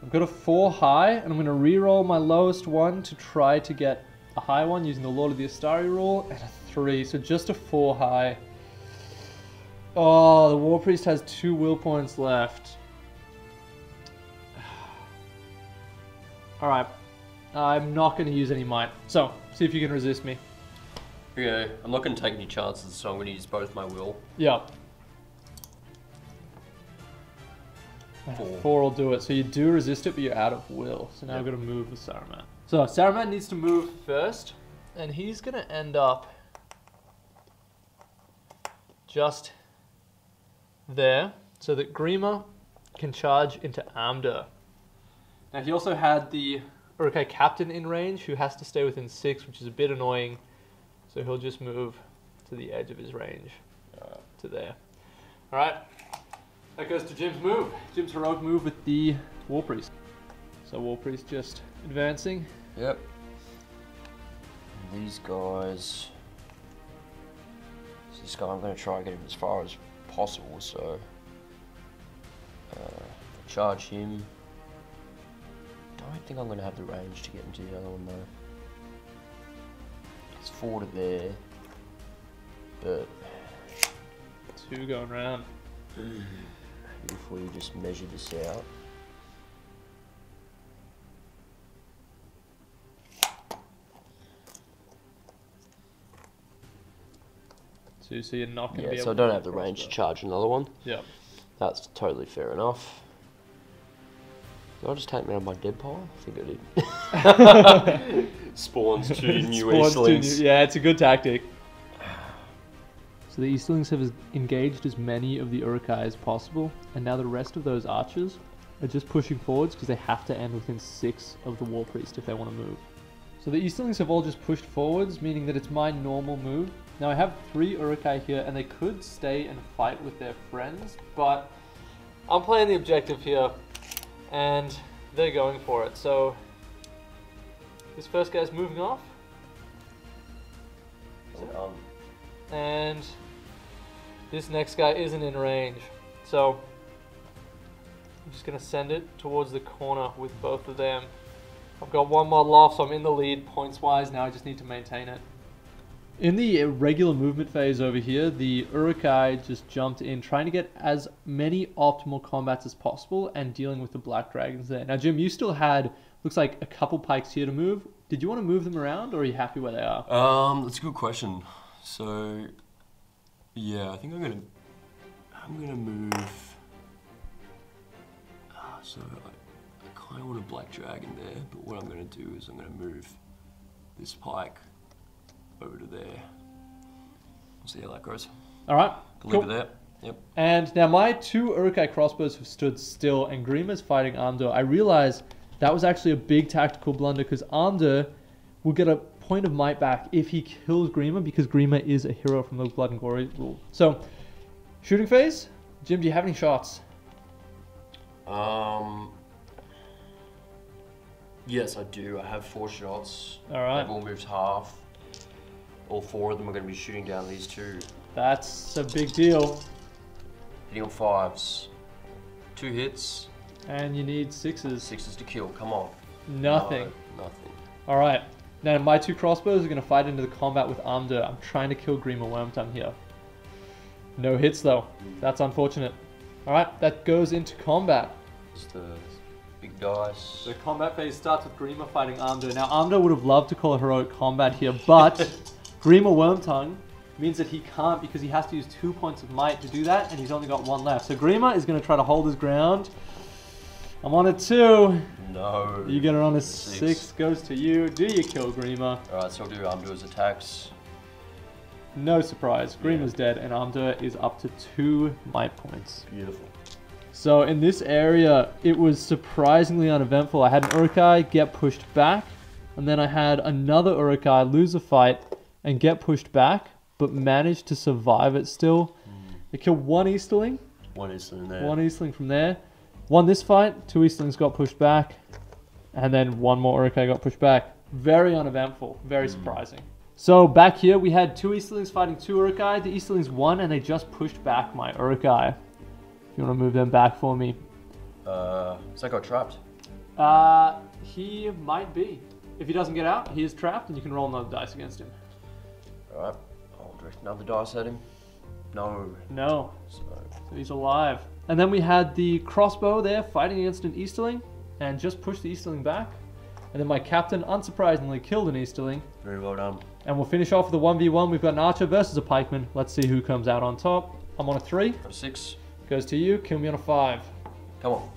I've got a 4 high, and I'm going to re-roll my lowest one to try to get a high one using the Lord of the Astari rule, and a 3, so just a 4 high. Oh, the War Priest has 2 will points left. Alright, I'm not going to use any might, so see if you can resist me. Okay, I'm not going to take any chances, so I'm going to use both my will. Yeah. 4 will do it, so you do resist it, but you're out of will, so now I've got to move with Saruman. So Saruman needs to move first, and he's going to end up just there, so that Grima can charge into Amdûr. Now he also had the Uruk-hai captain in range who has to stay within 6, which is a bit annoying, so he'll just move to the edge of his range, to there. Alright, that goes to Jim's move. Jim's heroic move with the War Priest. So War Priest just advancing. Yep. And these guys... So this guy, I'm going to try and get him as far as possible, so... charge him. I don't think I'm going to have the range to get into the other one though. It's 4 to there, but... 2 going round. If we just measure this out. So you're not going to be able to... Yeah, so I don't have the range to charge another one. Yeah. That's totally fair enough. Did I just take me out of my dead pile? I think I did. spawns two new Easterlings. Yeah, it's a good tactic. So the Easterlings have engaged as many of the Uruk-hai as possible, and now the rest of those archers are just pushing forwards because they have to end within 6 of the War Priest if they want to move. So the Easterlings have all just pushed forwards, meaning that it's my normal move. Now I have 3 Uruk-hai here, and they could stay and fight with their friends, but I'm playing the objective here, and they're going for it. So this first guy's moving off. And this next guy isn't in range. So I'm just going to send it towards the corner with both of them. I've got one model off, so I'm in the lead points-wise. Now I just need to maintain it. In the irregular movement phase over here, the Uruk-hai just jumped in, trying to get as many optimal combats as possible and dealing with the Black Dragons there. Now, Jim, you still had, looks like, a couple pikes here to move. Did you want to move them around, or are you happy where they are? That's a good question. So, yeah, I think I'm gonna move. So I kind of want a Black Dragon there, but what I'm gonna do is I'm gonna move this pike over to there. We'll see how that goes. All right, cool. Leave it there. Yep. And now my 2 Uruk-hai crossbows have stood still, and Grima's fighting Amdûr. I realize that was actually a big tactical blunder because Amdûr will get a point of might back if he kills Grima, because Grima is a hero from the Blood and Glory rule. So, shooting phase. Jim, do you have any shots? Yes, I do. I have 4 shots. All right. They've all moved half. All 4 of them are going to be shooting down these 2. That's a big deal. Hitting on 5s. 2 hits. And you need 6s. 6s to kill. Come on. Nothing. No, nothing. All right. Now my 2 crossbows are going to fight into the combat with Amdûr. I'm trying to kill Grima Wormtongue here. No hits though. That's unfortunate. All right. That goes into combat. It's the big dice. The combat phase starts with Grima fighting Amdûr. Now Amdûr would have loved to call a heroic combat here, but... Grima Wormtongue means that he can't, because he has to use 2 points of might to do that, and he's only got 1 left. So Grima is going to try to hold his ground. I'm on a 2. No. You get it on a 6. Goes to you. Do you kill Grima? Alright, so I'll do Amdûr's attacks. No surprise. Grima's dead, and Amdûr is up to 2 might points. Beautiful. So in this area, it was surprisingly uneventful. I had an Uruk-hai get pushed back, and then I had another Uruk-hai lose a fight and get pushed back, but managed to survive it still. They killed 1 Easterling. 1 Easterling there. 1 Easterling from there. Won this fight, 2 Easterlings got pushed back, and then 1 more Uruk-hai got pushed back. Very uneventful, very surprising. So back here we had 2 Easterlings fighting 2 Uruk-hai. The Easterlings won, and they just pushed back my Uruk-hai. If you want to move them back for me. Is that guy trapped? He might be. If he doesn't get out, he is trapped, and you can roll another dice against him. Alright, I'll direct another dice at him. No. No. So he's alive. And then we had the crossbow there fighting against an Easterling, and just pushed the Easterling back. And then my captain, unsurprisingly, killed an Easterling. Very well done. And we'll finish off with a 1v1. We've got an archer versus a pikeman. Let's see who comes out on top. I'm on a 3. On a 6. Goes to you. Kill me on a 5. Come on.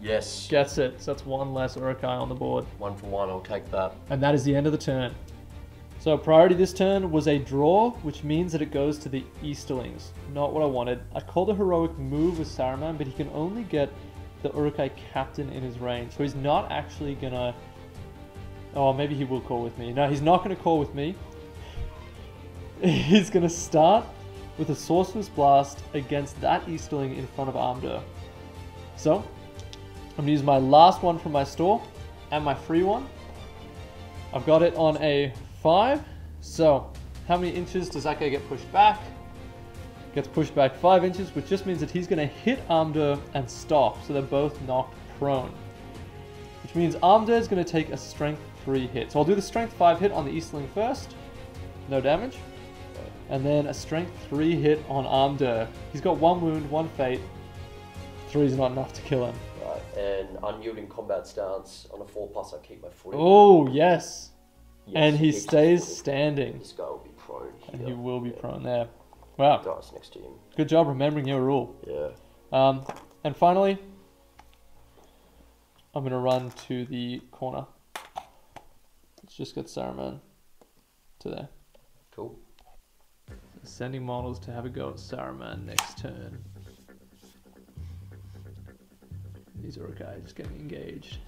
Yes. Gets it. So that's 1 less Uruk-hai on the board. 1 for 1. I'll take that. And that is the end of the turn. So priority this turn was a draw, which means that it goes to the Easterlings. Not what I wanted. I called a heroic move with Saruman, but he can only get the Uruk-hai captain in his range. So he's not actually going to... Oh, maybe he will call with me. No, he's not going to call with me. He's going to start with a Sorcerous Blast against that Easterling in front of Amdûr. So, I'm going to use my last 1 from my store and my free 1. I've got it on a 5. So, how many inches does that guy get pushed back? Gets pushed back 5 inches, which just means that he's going to hit Amdûr and stop. So they're both knocked prone. Which means Amdûr is going to take a strength 3 hit. So I'll do the strength 5 hit on the Easterling first. No damage. And then a strength 3 hit on Amdûr. He's got 1 wound, 1 fate. 3 is not enough to kill him. Right, and Unyielding Combat Stance. On a 4+, I keep my footing. Oh, yes. Yes, and he stays standing. This guy will be prone here. And he will be prone there. Wow. Dice next to him. Good job remembering your rule. Yeah. And finally, I'm going to run to the corner. just get Saruman to there. Cool. Sending models to have a go at Saruman next turn. These Uruk-hai just getting engaged.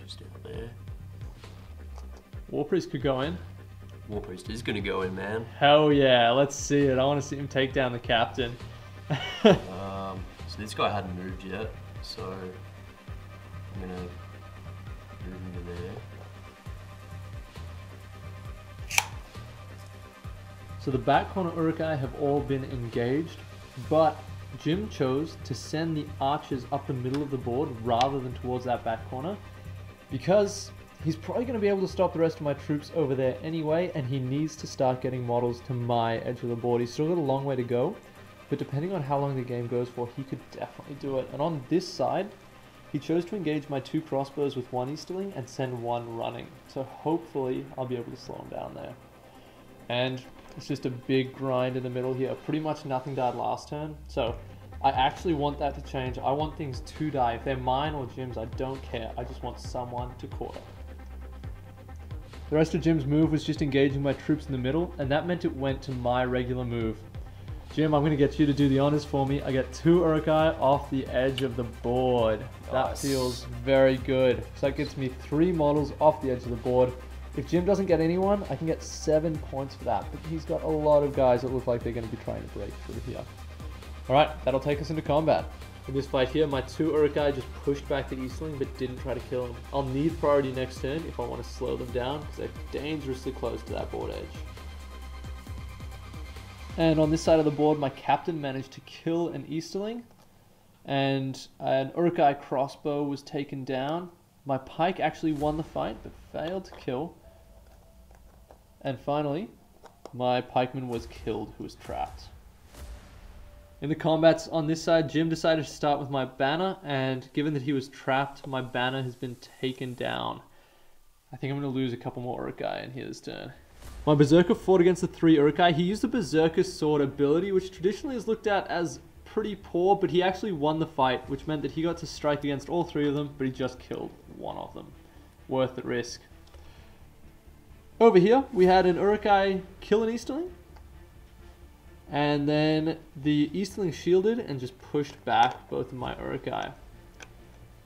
Just down there. Warpriest could go in. Warpriest is going to go in, man. Hell yeah, let's see it. I want to see him take down the captain. So this guy hadn't moved yet, so I'm going to move him to there. So the back corner Uruk-hai have all been engaged, but Jim chose to send the archers up the middle of the board rather than towards that back corner, because he's probably going to be able to stop the rest of my troops over there anyway, and he needs to start getting models to my edge of the board. He's still got a long way to go, but depending on how long the game goes for, he could definitely do it. And on this side, he chose to engage my two crossbows with one Easterling and send one running. So hopefully I'll be able to slow him down there. And it's just a big grind in the middle here. Pretty much nothing died last turn, so I actually want that to change. I want things to die. If they're mine or Jim's, I don't care. I just want someone to call it. The rest of Jim's move was just engaging my troops in the middle, and that meant it went to my regular move. Jim, I'm going to get you to do the honors for me. I get two Uruk-hai off the edge of the board. Nice. That feels very good. So that gets me three models off the edge of the board. If Jim doesn't get anyone, I can get 7 points for that, but he's got a lot of guys that look like they're going to be trying to break through here. Alright, that'll take us into combat. In this fight here, my two Uruk-hai just pushed back the Easterling but didn't try to kill him. I'll need priority next turn if I want to slow them down, because they're dangerously close to that board edge. And on this side of the board, my captain managed to kill an Easterling, and an Uruk-hai crossbow was taken down. My pike actually won the fight but failed to kill. And finally, my pikeman was killed, who was trapped. In the combats on this side, Jim decided to start with my banner, and given that he was trapped, my banner has been taken down. I think I'm going to lose a couple more Uruk-hai in here this turn. My Berserker fought against the three Uruk-hai. He used the Berserker Sword ability, which traditionally is looked at as pretty poor, but he actually won the fight, which meant that he got to strike against all three of them, but he just killed one of them. Worth the risk. Over here, we had an Uruk-hai kill an Easterling, and then the Easterling shielded and just pushed back both of my Uruk-hai.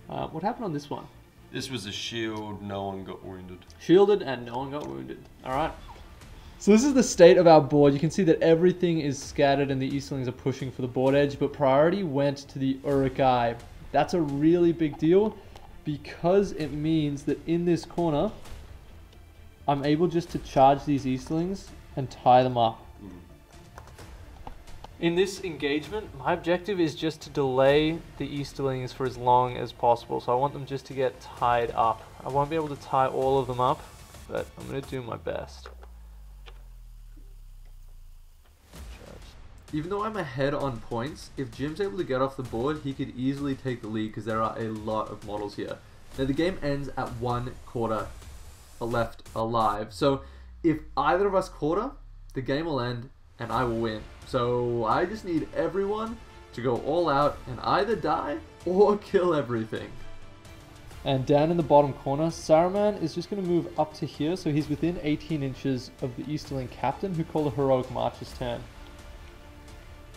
What happened on this one? This was a shield, no one got wounded. Shielded and no one got wounded. Alright. So this is the state of our board. You can see that everything is scattered and the Easterlings are pushing for the board edge, but priority went to the Uruk-hai. That's a really big deal, because it means that in this corner, I'm able just to charge these Easterlings and tie them up. In this engagement, my objective is just to delay the Easterlings for as long as possible. So I want them just to get tied up. I won't be able to tie all of them up, but I'm going to do my best. Even though I'm ahead on points, if Jim's able to get off the board, he could easily take the lead, because there are a lot of models here. Now the game ends at 1/4 left alive, so if either of us quarter, the game will end and I will win. So I just need everyone to go all out and either die or kill everything. And down in the bottom corner, Saruman is just going to move up to here, so he's within 18 inches of the Easterling captain, who called a heroic march his turn.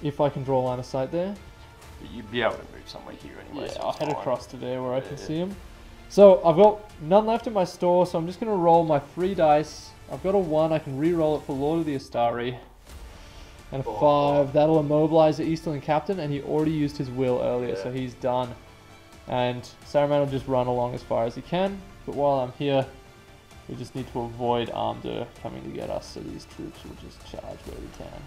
If I can draw a line of sight there. But you'd be able to move somewhere here anyway. Yeah, so I'll head across to there where I can see him. So I've got none left in my store, so I'm just going to roll my three dice. I've got a 1, I can re-roll it for Lord of the Astari. And a 5, that'll immobilize the Easterling captain, and he already used his will earlier, so he's done. And Saruman will just run along as far as he can, but while I'm here, we just need to avoid Amdûr coming to get us, so these troops will just charge where we can.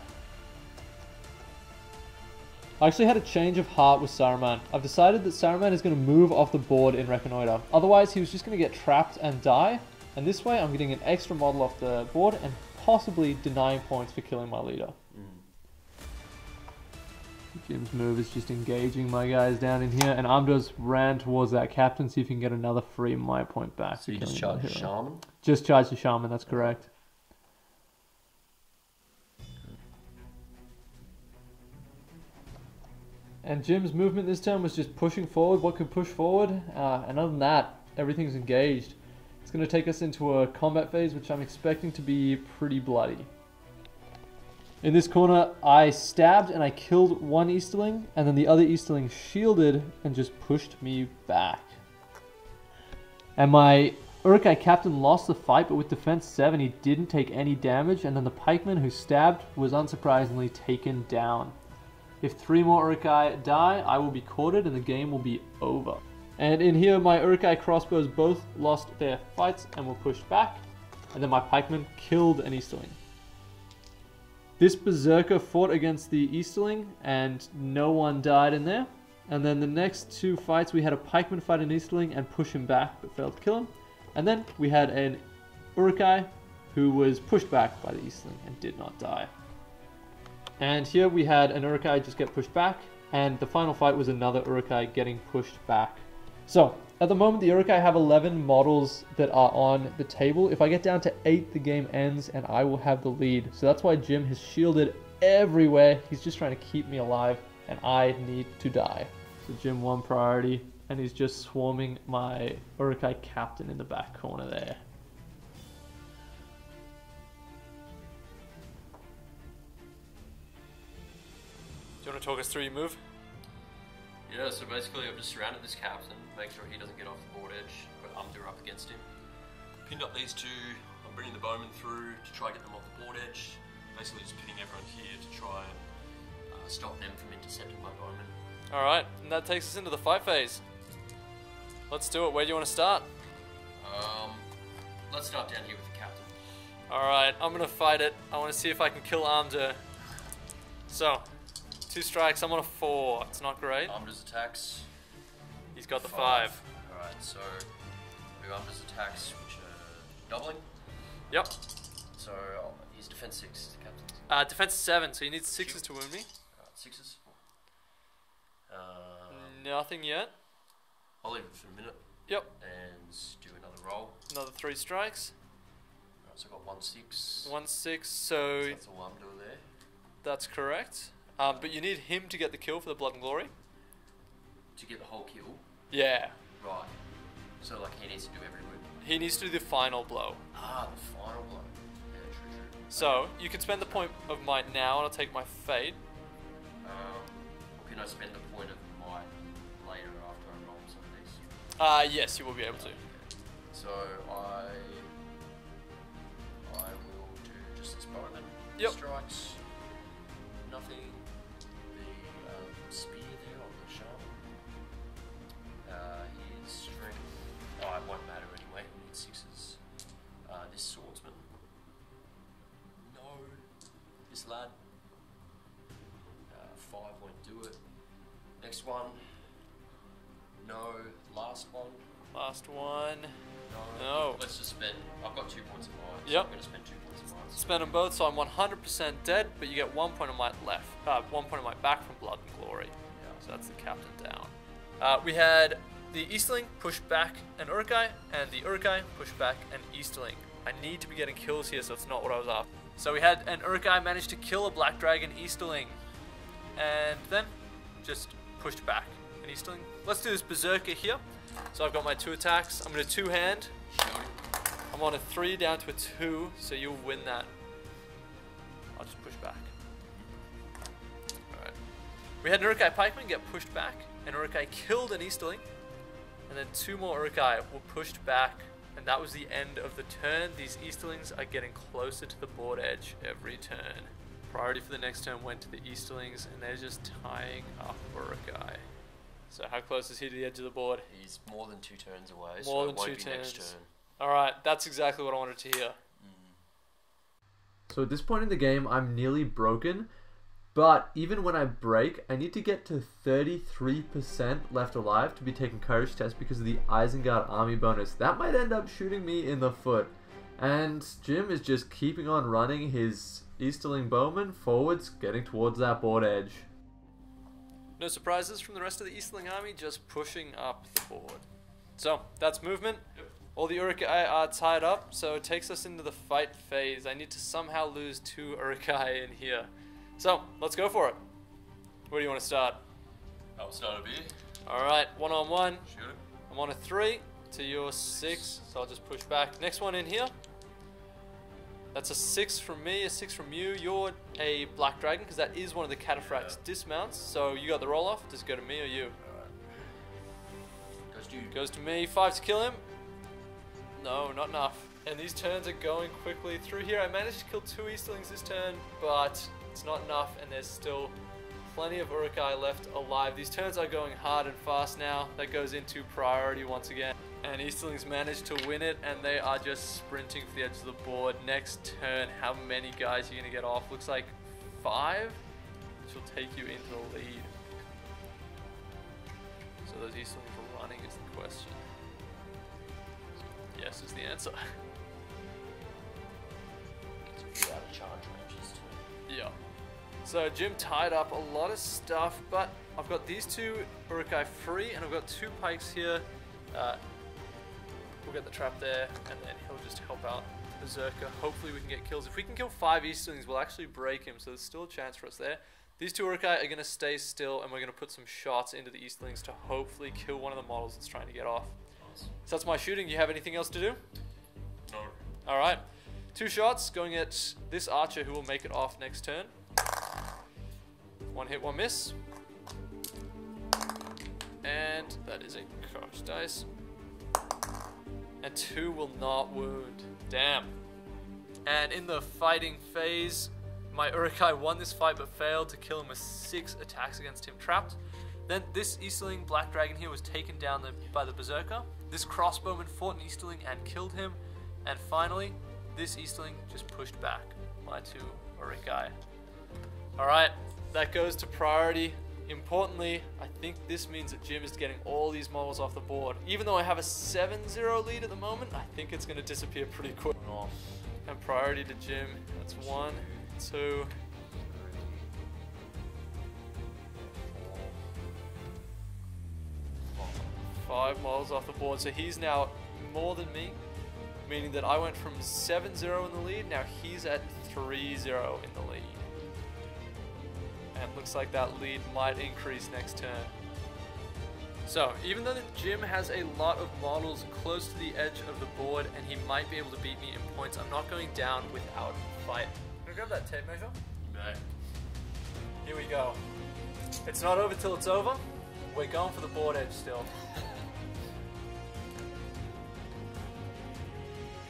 I actually had a change of heart with Saruman. I've decided that Saruman is going to move off the board in Reconnoiter. Otherwise, he was just going to get trapped and die, and this way I'm getting an extra model off the board and possibly denying points for killing my leader. Jim's move is just engaging my guys down in here, and Amdûr's ran towards that captain, see if he can get another free my point back. So you just charge the shaman? Just charge the shaman, that's correct. And Jim's movement this time was just pushing forward what could push forward, and other than that, everything's engaged. It's going to take us into a combat phase, which I'm expecting to be pretty bloody. In this corner, I stabbed and I killed one Easterling, and then the other Easterling shielded and just pushed me back. And my Uruk-hai captain lost the fight, but with defense 7, he didn't take any damage, and then the pikeman who stabbed was unsurprisingly taken down. If 3 more Uruk-hai die, I will be quartered and the game will be over. And in here, my Uruk-hai crossbows both lost their fights and were pushed back, and then my pikeman killed an Easterling. This Berserker fought against the Easterling, and no one died in there. And then the next 2 fights, we had a pikeman fight an Easterling and push him back, but failed to kill him. And then we had an Uruk-hai who was pushed back by the Easterling and did not die. And here we had an Uruk-hai just get pushed back, and the final fight was another Uruk-hai getting pushed back. So, at the moment the Uruk-hai have 11 models that are on the table. If I get down to 8, the game ends and I will have the lead. So that's why Jim has shielded everywhere. He's just trying to keep me alive and I need to die. So Jim won priority. And he's just swarming my Uruk-hai captain in the back corner there. Do you want to talk us through your move? Yeah, so basically I've just surrounded this captain, make sure he doesn't get off the board edge, but Amdûr up against him. Pinned up these 2, I'm bringing the bowmen through to try and get them off the board edge. Basically just pinning everyone here to try and stop them from intercepting my bowmen. Alright, and that takes us into the fight phase. Let's do it. Where do you want to start? Let's start down here with the captain. Alright, I'm going to fight it. I want to see if I can kill Amdûr. So, 2 strikes, I'm on a 4. It's not great. Amdûr's attacks. He's got the 5. Alright, so we'll do Amdûr's attacks, which are doubling. Yep. So, he's defense 6, the captain. Defense 7, so you need 6s to wound me. 6s. Nothing yet. I'll leave it for a minute. Yep. And do another roll. Another 3 strikes. Alright, so I got 1-6. 1-6, so that's all I'm doing there. That's correct. But you need him to get the kill for the Blood and Glory. To get the whole kill? Yeah. Right. So like he needs to do every move. He needs to do the final blow. Ah, the final blow. Yeah, true. So you can spend the point of might now and I'll take my fate. Can I spend the point of might later after I roll some of these? Yes, you will be able to. So I will do just this bowman. Yep. Strikes. Nothing. The spear there on the shoulder. His strength. Oh, it won't matter anyway. We need 6s. This swordsman. No. This lad. 5 won't do it. Next one. No. Last one. Last one. No. Let's just spend. I've got 2 points of might. So yep. I'm going to spend 2 points of might. So spend them both, so I'm 100% dead, but you get 1 point of might left. 1 point of might back from Blood and Glory. Yeah. So that's the captain down. We had the Easterling push back an Uruk-hai, and the Uruk-hai push back an Easterling. I need to be getting kills here, so it's not what I was after. So we had an Uruk-hai manage to kill a Black Dragon Easterling. And then just pushed back. And Easterling. Let's do this Berserker here. So I've got my 2 attacks. I'm going to 2-hand. I'm on a 3 down to a 2, so you'll win that. I'll just push back. Alright. We had an Uruk-hai pikeman get pushed back, and Uruk-hai killed an Easterling. And then 2 more Uruk-hai were pushed back, and that was the end of the turn. These Easterlings are getting closer to the board edge every turn. Priority for the next turn went to the Easterlings, and they're just tying up Uruk-hai. So how close is he to the edge of the board? He's more than 2 turns away, so it won't be next turn. Alright, that's exactly what I wanted to hear. So at this point in the game, I'm nearly broken, but even when I break, I need to get to 33% left alive to be taking courage test because of the Isengard army bonus. That might end up shooting me in the foot. And Jim is just keeping on running his Easterling bowman forwards, getting towards that board edge. No surprises from the rest of the Easterling army, just pushing up the board. So, that's movement. Yep. All the Uruk-hai are tied up, so it takes us into the fight phase. I need to somehow lose 2 Uruk-hai in here. So, let's go for it. Where do you want to start? I'll start a beer. Alright, one on one. Shoot it. I'm on a 3 to your 6, so I'll just push back. Next one in here. That's a 6 from me, a 6 from you. You're a black dragon, because that is one of the cataphract's dismounts. So you got the roll off. Does it go to me or you? Right. Goes to you. Goes to me. 5 to kill him. No, not enough. And these turns are going quickly through here. I managed to kill 2 Easterlings this turn, but it's not enough, and there's still plenty of Uruk-hai left alive. These turns are going hard and fast now. That goes into priority once again. And Easterlings managed to win it, and they are just sprinting for the edge of the board. Next turn, how many guys are you going to get off? Looks like 5, which will take you into the lead. So those Easterlings are running is the question. Yes is the answer. Out of charge ranges too. Yeah. So Jim tied up a lot of stuff, but I've got these 2 Uruk-hai free, and I've got 2 pikes here. We'll get the trap there, and then he'll just help out Berserker. Hopefully we can get kills. If we can kill 5 Easterlings, we'll actually break him, so there's still a chance for us there. These 2 Uruk-hai are going to stay still, and we're going to put some shots into the Easterlings to hopefully kill one of the models that's trying to get off. So that's my shooting. You have anything else to do? No. Alright. 2 shots going at this archer who will make it off next turn. 1 hit, 1 miss. And that is a cursed dice. And 2 will not wound. Damn. And in the fighting phase, my Uruk-hai won this fight but failed to kill him with 6 attacks against him trapped. Then this Easterling Black Dragon here was taken down by the Berserker. This crossbowman fought an Easterling and killed him. And finally, this Easterling just pushed back my 2 Uruk-hai. Alright, that goes to priority. Importantly, I think this means that Jim is getting all these models off the board. Even though I have a 7-0 lead at the moment, I think it's going to disappear pretty quick. And priority to Jim. That's 1, 2... 5 models off the board, so he's now more than me, meaning that I went from 7-0 in the lead, now he's at 3-0 in the lead. And looks like that lead might increase next turn. So, even though Jim has a lot of models close to the edge of the board and he might be able to beat me in points, I'm not going down without fight. Can I grab that tape measure? No. Here we go. It's not over till it's over. We're going for the board edge still.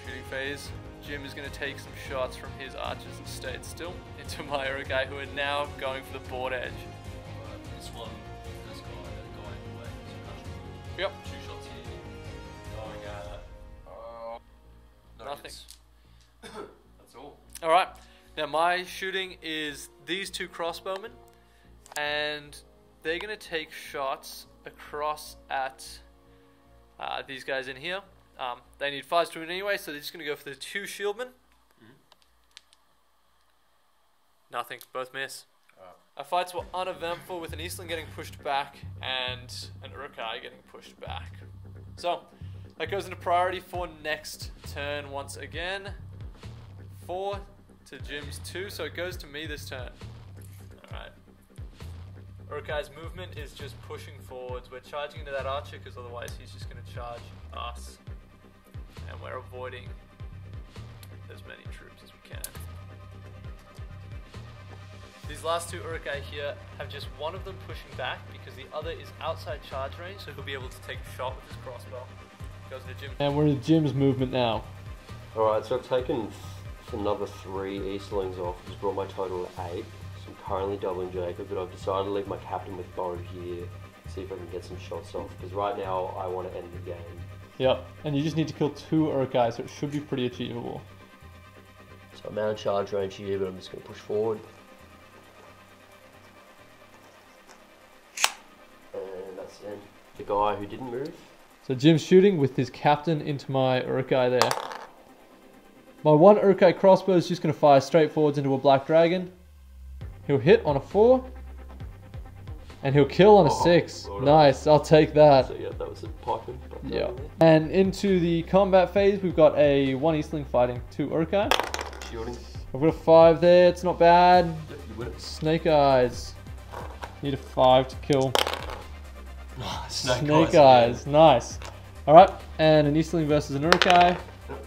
Shooting phase. Jim is going to take some shots from his archers and stay still into my Uruk-hai who are now going for the board edge. This one, this guy going away. Yep. 2 shots here. Going at no nothing. That's all. Alright. Now my shooting is these 2 crossbowmen, and they're going to take shots across at these guys in here. They need 5s to win anyway, so they're just going to go for the 2 shieldmen. Mm-hmm. Nothing. Both miss. Our fights were uneventful, with an Eastland getting pushed back and an Uruk-hai getting pushed back. So, that goes into priority for next turn once again. 4 to Jim's 2, so it goes to me this turn. Alright. Uruk-hai's movement is just pushing forwards. We're charging into that archer because otherwise he's just going to charge us. And we're avoiding as many troops as we can. These last 2 Uruk-hai here have just one of them pushing back because the other is outside charge range, so he'll be able to take a shot with his crossbow. Goes to Jim. And we're in Jim's movement now. Alright, so I've taken another 3 Easterlings off, which brought my total to 8. So I'm currently doubling Jacob, but I've decided to leave my captain with Bo here, see if I can get some shots off, because right now I want to end the game. Yep, and you just need to kill 2 Uruk-hai, so it should be pretty achievable. So I'm out of charge range here, but I'm just going to push forward. And that's the end. The guy who didn't move. So Jim's shooting with his captain into my Uruk-hai there. My 1 Uruk-hai crossbow is just going to fire straight forwards into a black dragon. He'll hit on a 4. And he'll kill on a 6. Nice, I'll take that. So yeah, that was a pikeman. Yeah. And into the combat phase, we've got a 1 Eastling fighting 2 Uruk-hai. Shielding. I've got a 5 there, it's not bad. Snake Eyes. Need a 5 to kill. Snake Eyes, man. Nice. All right, and an Easterling versus an Uruk-hai.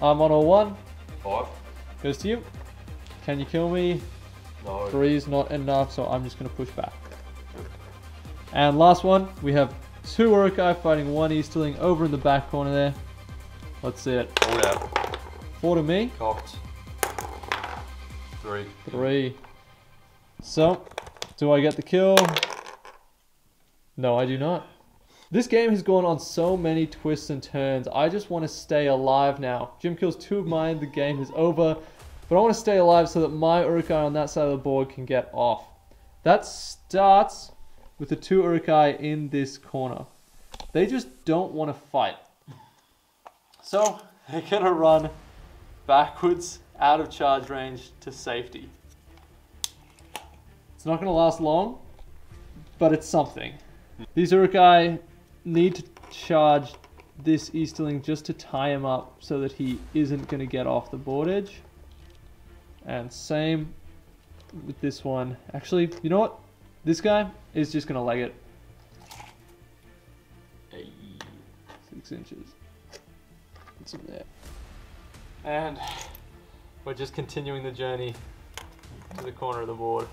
I'm on all one. 5. Goes to you. Can you kill me? No. 3 is not enough, so I'm just going to push back. And last one, we have 2 Uruk-hai fighting 1 Easterling over in the back corner there. Let's see it. Hold out. 4 to me. Cocked. 3. So, do I get the kill? No, I do not. This game has gone on so many twists and turns. I just want to stay alive now. Jim kills 2 of mine, the game is over. But I want to stay alive so that my Uruk-hai on that side of the board can get off. That starts with the 2 Uruk-hai in this corner. They just don't want to fight. So they're going to run backwards out of charge range to safety. It's not going to last long, but it's something. These Uruk-hai need to charge this Easterling just to tie him up so that he isn't going to get off the board edge. And same with this one. Actually, you know what? This guy is just going to leg it. 6 inches. It's in there. And we're just continuing the journey to the corner of the board.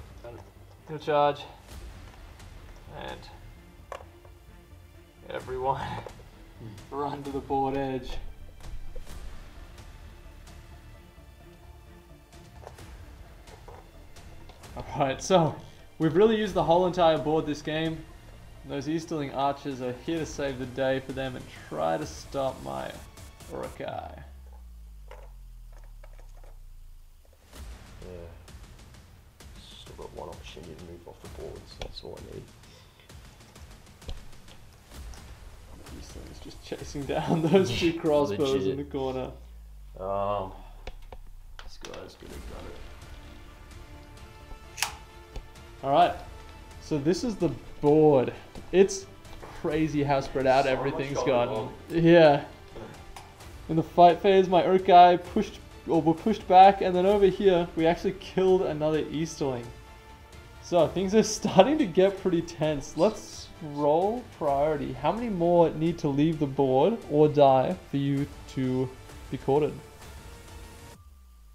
He'll charge. And everyone run to the board edge. Alright, so we've really used the whole entire board this game. Those Easterling archers are here to save the day for them and try to stop my Uruk-hai. Yeah. Still got one opportunity to move off the board, so that's all I need. These things just chasing down those 2 crossbows in the corner. This guy's gonna gun it. Alright, so this is the board. It's crazy how spread out everything's gotten. Yeah. In the fight phase, my Uruk-hai were pushed back, and then over here, we actually killed another Easterling. So, things are starting to get pretty tense. Let's roll priority. How many more need to leave the board or die for you to be quartered?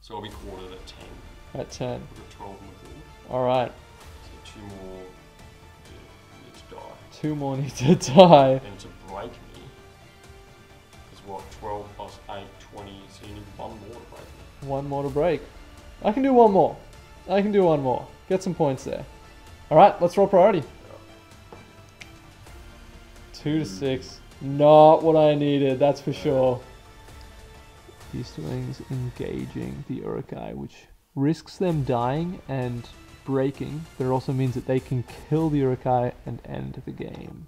So I'll be quartered at 10. At 10. Alright. 2 more need to die. 2 more need to die. And to break me, is what, 12 plus 8, 20, so you need 1 more to break me. 1 more to break. I can do 1 more. I can do 1 more. Get some points there. Alright, let's roll priority. Yeah. 2 to 6. Not what I needed, that's for sure. Easterlings engaging the Uruk-hai, which risks them dying and breaking, but it also means that they can kill the Uruk-hai and end the game.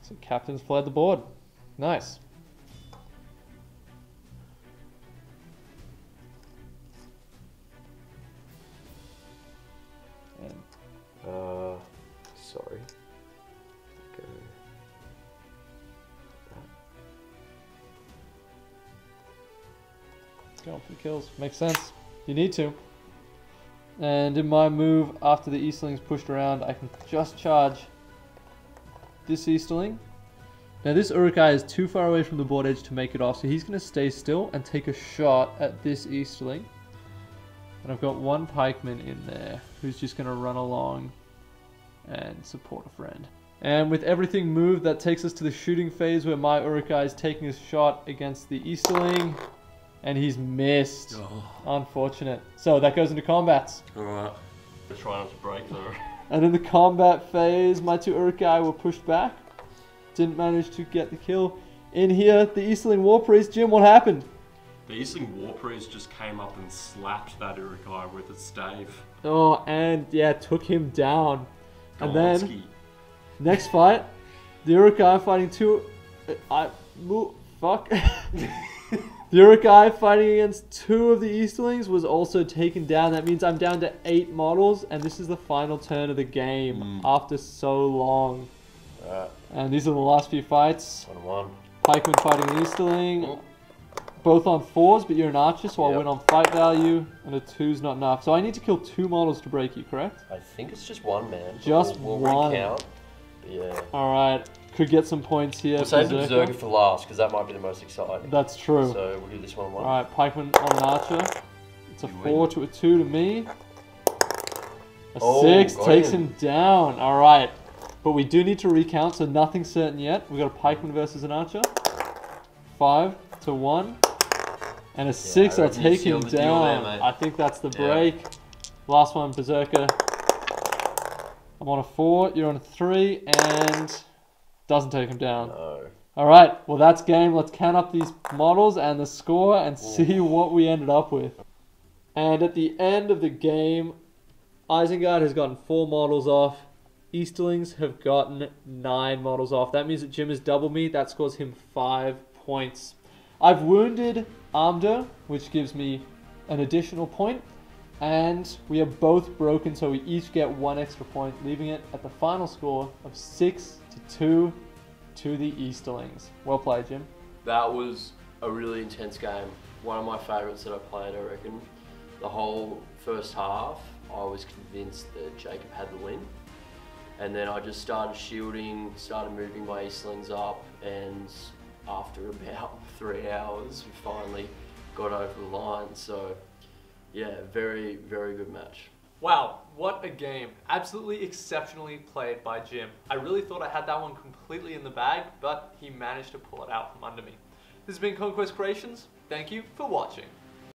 So captain's fled the board. Nice. Going for the kills. Makes sense. You need to. And in my move, after the Easterling's pushed around, I can just charge this Easterling. Now this Uruk-hai is too far away from the board edge to make it off, so he's going to stay still and take a shot at this Easterling. And I've got 1 pikeman in there who's just going to run along and support a friend. And with everything moved, that takes us to the shooting phase where my Uruk-hai is taking his shot against the Easterling. And he's missed. Oh. Unfortunate. So that goes into combats. Alright. They're trying not to break though. And in the combat phase, my 2 Uruk-hai were pushed back. Didn't manage to get the kill. In here, the Easterling War Priest. Jim, what happened? The Easterling War Priest just came up and slapped that Uruk-hai with its stave. Oh, and yeah, took him down. And then, next fight, the Uruk-hai fighting 2... Fuck. The Uruk-hai fighting against 2 of the Easterlings was also taken down. That means I'm down to 8 models, and this is the final turn of the game after so long. And these are the last few fights. 1-1. Pikeman fighting the Easterling. both on 4s, but you're an archer, so I'll win on fight value, and a 2's not enough. So I need to kill 2 models to break you, correct? I think it's just one, man. Just we'll recount. Yeah. Alright, could get some points here. We'll save the Berserker for last, because that might be the most exciting. That's true. So we'll do this one on one. Alright, pikeman on an archer. It's a 4 to a 2 to me. A 6 takes him down. Alright, but we do need to recount, so nothing's certain yet. We've got a pikeman versus an archer. 5 to 1. And a 6, I'll take him down. There, I think that's the break. Last one, Berserker. I'm on a 4, you're on a 3, and doesn't take him down. No. Alright, well that's game. Let's count up these models and the score and see what we ended up with. And at the end of the game, Isengard has gotten 4 models off. Easterlings have gotten 9 models off. That means that Jim has doubled me. That scores him 5 points. I've wounded Amdûr, which gives me an additional point, and we are both broken, so we each get 1 extra point, leaving it at the final score of 6-2 to the Easterlings. Well played, Jim. That was a really intense game. One of my favorites that I played, I reckon. The whole first half, I was convinced that Jacob had the win, and then I just started shielding, started moving my Eastlings up, and after about 3 hours, we finally got over the line. So yeah, very, very good match. Wow, what a game. Absolutely exceptionally played by Jim. I really thought I had that one completely in the bag, but he managed to pull it out from under me. This has been Conquest Creations. Thank you for watching.